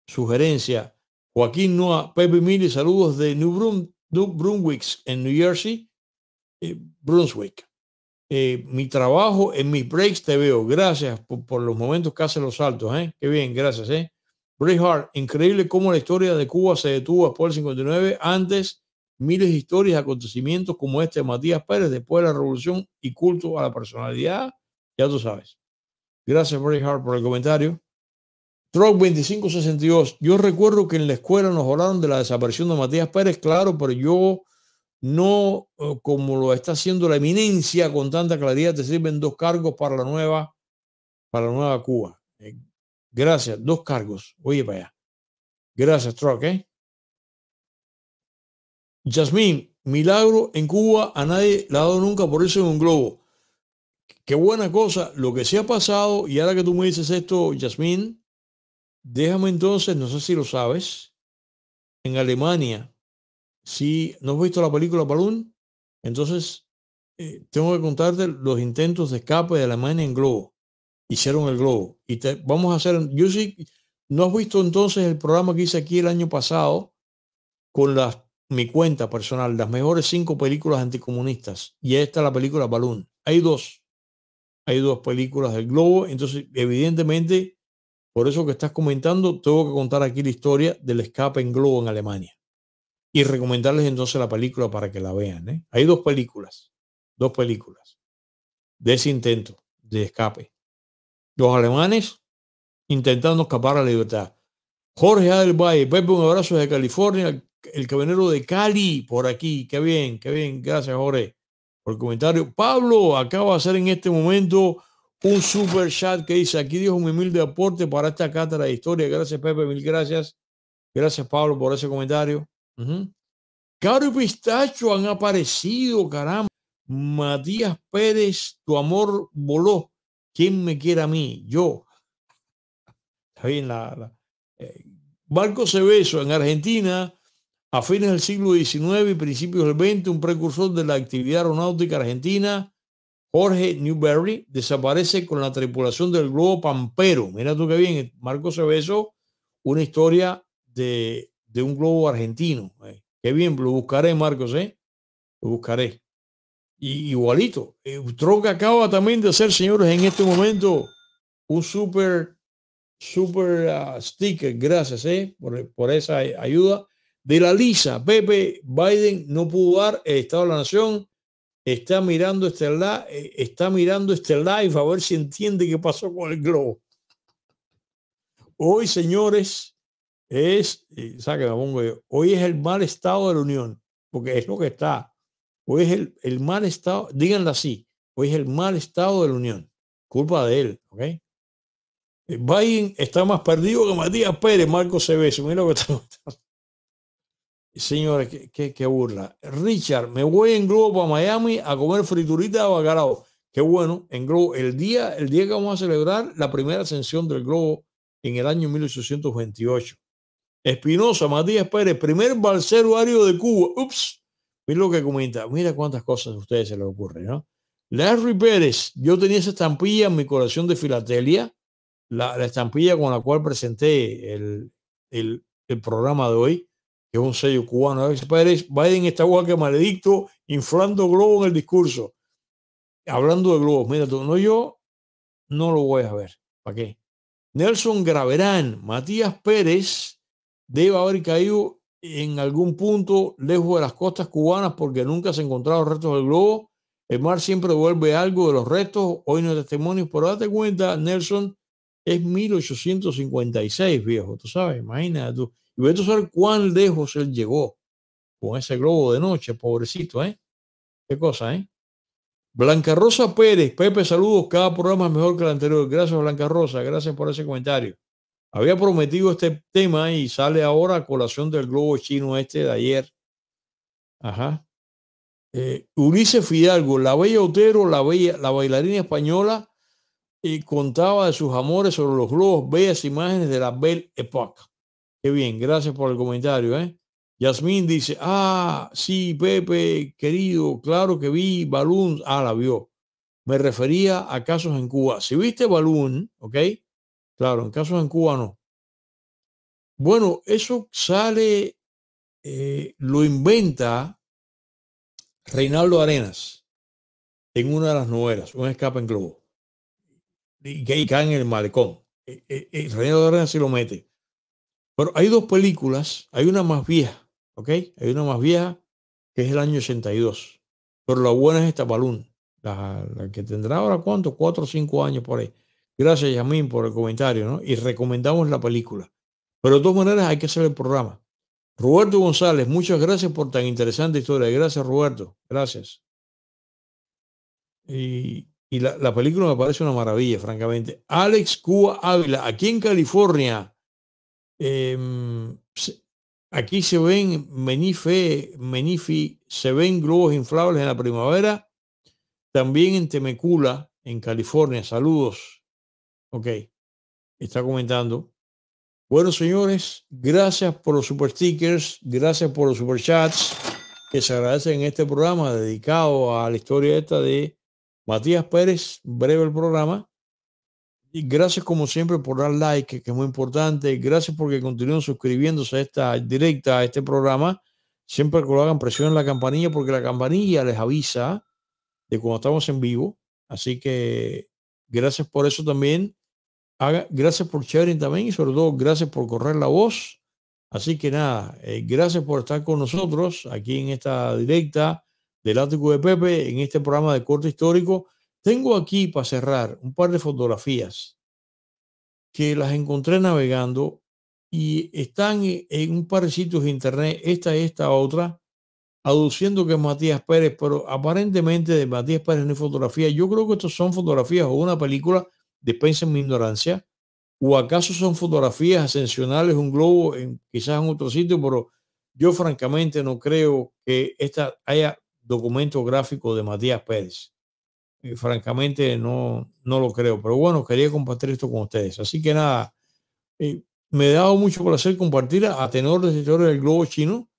sugerencia. Joaquín Noa, Pepe Mili, saludos de New Brunswick en New Jersey, Brunswick. Mi trabajo, en mis breaks te veo. Gracias por los momentos que hacen los saltos, ¿eh? Qué bien, gracias, ¿eh? Braveheart, increíble cómo la historia de Cuba se detuvo después del 59. Antes, miles de historias, acontecimientos como este de Matías Pérez, después de la revolución y culto a la personalidad. Ya tú sabes. Gracias, Braveheart, por el comentario. Truck 2562. Yo recuerdo que en la escuela nos hablaron de la desaparición de Matías Pérez, claro, pero yo no, como lo está haciendo la eminencia con tanta claridad, te sirven dos cargos para la nueva Cuba. Gracias, dos cargos. Oye, para allá. Gracias, Truck, ¿eh? Yasmín, milagro en Cuba a nadie le ha dado nunca por eso en un globo. Qué buena cosa lo que se ha pasado. Y ahora que tú me dices esto, Yasmín, déjame entonces, no sé si lo sabes, en Alemania, si no has visto la película Balloon, entonces tengo que contarte los intentos de escape de Alemania en globo. Hicieron el globo. Y vamos a hacer, yo sí, no has visto entonces el programa que hice aquí el año pasado con mi cuenta personal, las mejores 5 películas anticomunistas. Y esta es la película Balloon. Hay dos películas del globo. Entonces, evidentemente, por eso que estás comentando, tengo que contar aquí la historia del escape en globo en Alemania. Y recomendarles entonces la película para que la vean, ¿eh? Hay dos películas de ese intento de escape. Los alemanes intentando escapar a la libertad. Jorge A. del Valle, Pepe, un abrazo desde California, el camionero de Cali por aquí. Qué bien, gracias Jorge por el comentario. Pablo acaba de hacer en este momento un super chat que dice, aquí dejo mi humilde aporte para esta cátedra de historia. Gracias Pepe, mil gracias. Gracias Pablo por ese comentario. Caro y Pistacho han aparecido, caramba. Matías Pérez, tu amor voló. ¿Quién me quiere a mí? Yo. Está bien Barco Cebeso en Argentina, a fines del siglo XIX y principios del XX, un precursor de la actividad aeronáutica argentina, Jorge Newbery, desaparece con la tripulación del globo Pampero. Mira tú qué bien, Marco Cebeso, una historia de un globo argentino. Qué bien, lo buscaré, Marcos, lo buscaré. Y igualito, Troca acaba también de hacer, señores, en este momento un super sticker, gracias por esa ayuda. De la Lisa, Pepe, Biden no pudo dar el Estado de la Nación, está mirando este live a ver si entiende qué pasó con el globo. Hoy, señores, hoy es el mal estado de la Unión, porque es lo que está. Hoy es el mal estado, díganlo así, hoy es el mal estado de la Unión, culpa de él, ¿ok? Biden está más perdido que Matías Pérez, Marco Cebeso, mira lo que está. Señores, qué burla. Richard, me voy en globo a Miami a comer friturita de bacalao. Qué bueno, en globo, el día que vamos a celebrar la primera ascensión del globo en el año 1828. Espinosa, Matías Pérez, primer balseruario de Cuba. Ups. Mira lo que comenta. Mira cuántas cosas a ustedes se les ocurre, ¿no? Larry Pérez, yo tenía esa estampilla en mi colección de filatelia, la estampilla con la cual presenté el programa de hoy, que es un sello cubano. Larry Pérez, Biden está igual que maledicto, inflando globo en el discurso. Hablando de globos, mira tú, yo no lo voy a ver. ¿Para qué? Nelson Graverán, Matías Pérez debe haber caído en algún punto lejos de las costas cubanas porque nunca se encontraron restos del globo. El mar siempre devuelve algo de los restos. Hoy no hay testimonios, pero date cuenta, Nelson, es 1856, viejo, tú sabes, imagínate tú. Y vete a saber cuán lejos él llegó con ese globo de noche, pobrecito, ¿eh? Qué cosa, ¿eh? Blanca Rosa Pérez, Pepe, saludos, cada programa es mejor que el anterior. Gracias, Blanca Rosa, gracias por ese comentario. Había prometido este tema y sale ahora a colación del globo chino este de ayer. Ajá. Ulises Fidalgo, la bella Otero, la bailarina española, y contaba de sus amores sobre los globos, bellas imágenes de la Belle Époque. Qué bien, gracias por el comentario, ¿eh? Yasmín dice, ah, sí, Pepe, querido, claro que vi Balloon. Ah, la vio. Me refería a Casos en Cuba. Si viste Balloon, ¿ok? Claro, en Casos en Cuba no. Bueno, eso sale, lo inventa Reinaldo Arenas en una de las novelas, Un escape en globo. Y cae en el malecón. Reinaldo Arenas sí lo mete. Pero hay dos películas, hay una más vieja, ¿ok? Hay una más vieja que es el año 82. Pero la buena es esta Balloon, la que tendrá ahora, ¿cuánto? 4 o 5 años por ahí. Gracias, Yamín, por el comentario, ¿no? Y recomendamos la película. Pero de todas maneras hay que hacer el programa. Roberto González, muchas gracias por tan interesante historia. Gracias, Roberto. Gracias. Y la película me parece una maravilla, francamente. Alex Cuba Ávila, aquí en California. Aquí se ven Menifi, se ven globos inflables en la primavera, también en Temecula, en California. Saludos. Ok, está comentando. Bueno, señores, gracias por los super stickers, gracias por los super chats que se agradecen en este programa dedicado a la historia esta de Matías Pérez, breve el programa. Y gracias como siempre por dar like, que es muy importante. Gracias porque continúen suscribiéndose a esta directa, a este programa. Siempre que lo hagan, presionen la campanilla porque la campanilla les avisa de cuando estamos en vivo. Así que gracias por eso también. Gracias por sharing también y sobre todo gracias por correr la voz. Así que nada, gracias por estar con nosotros aquí en esta directa del Ático de Pepe, en este programa de corte histórico. Tengo aquí para cerrar un par de fotografías que las encontré navegando y están en un par de sitios de internet, esta y esta otra, aduciendo que es Matías Pérez, pero aparentemente de Matías Pérez no hay fotografía. Yo creo que estos son fotografías o una película, dispensen mi ignorancia, o acaso son fotografías ascensionales, un globo quizás en otro sitio, pero yo francamente no creo que esta haya documento gráfico de Matías Pérez. Francamente no lo creo, pero bueno, quería compartir esto con ustedes. Así que nada, me ha dado mucho placer compartir a tenor de esta historia del globo chino,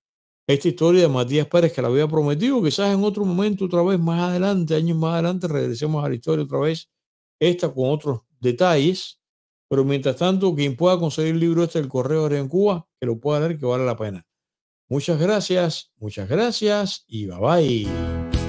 esta historia de Matías Pérez que la había prometido. Quizás en otro momento, otra vez más adelante, años más adelante, regresemos a la historia otra vez, esta con otros detalles. Pero mientras tanto, quien pueda conseguir el libro este del Correo de en Cuba, que lo pueda leer, que vale la pena. Muchas gracias y bye bye.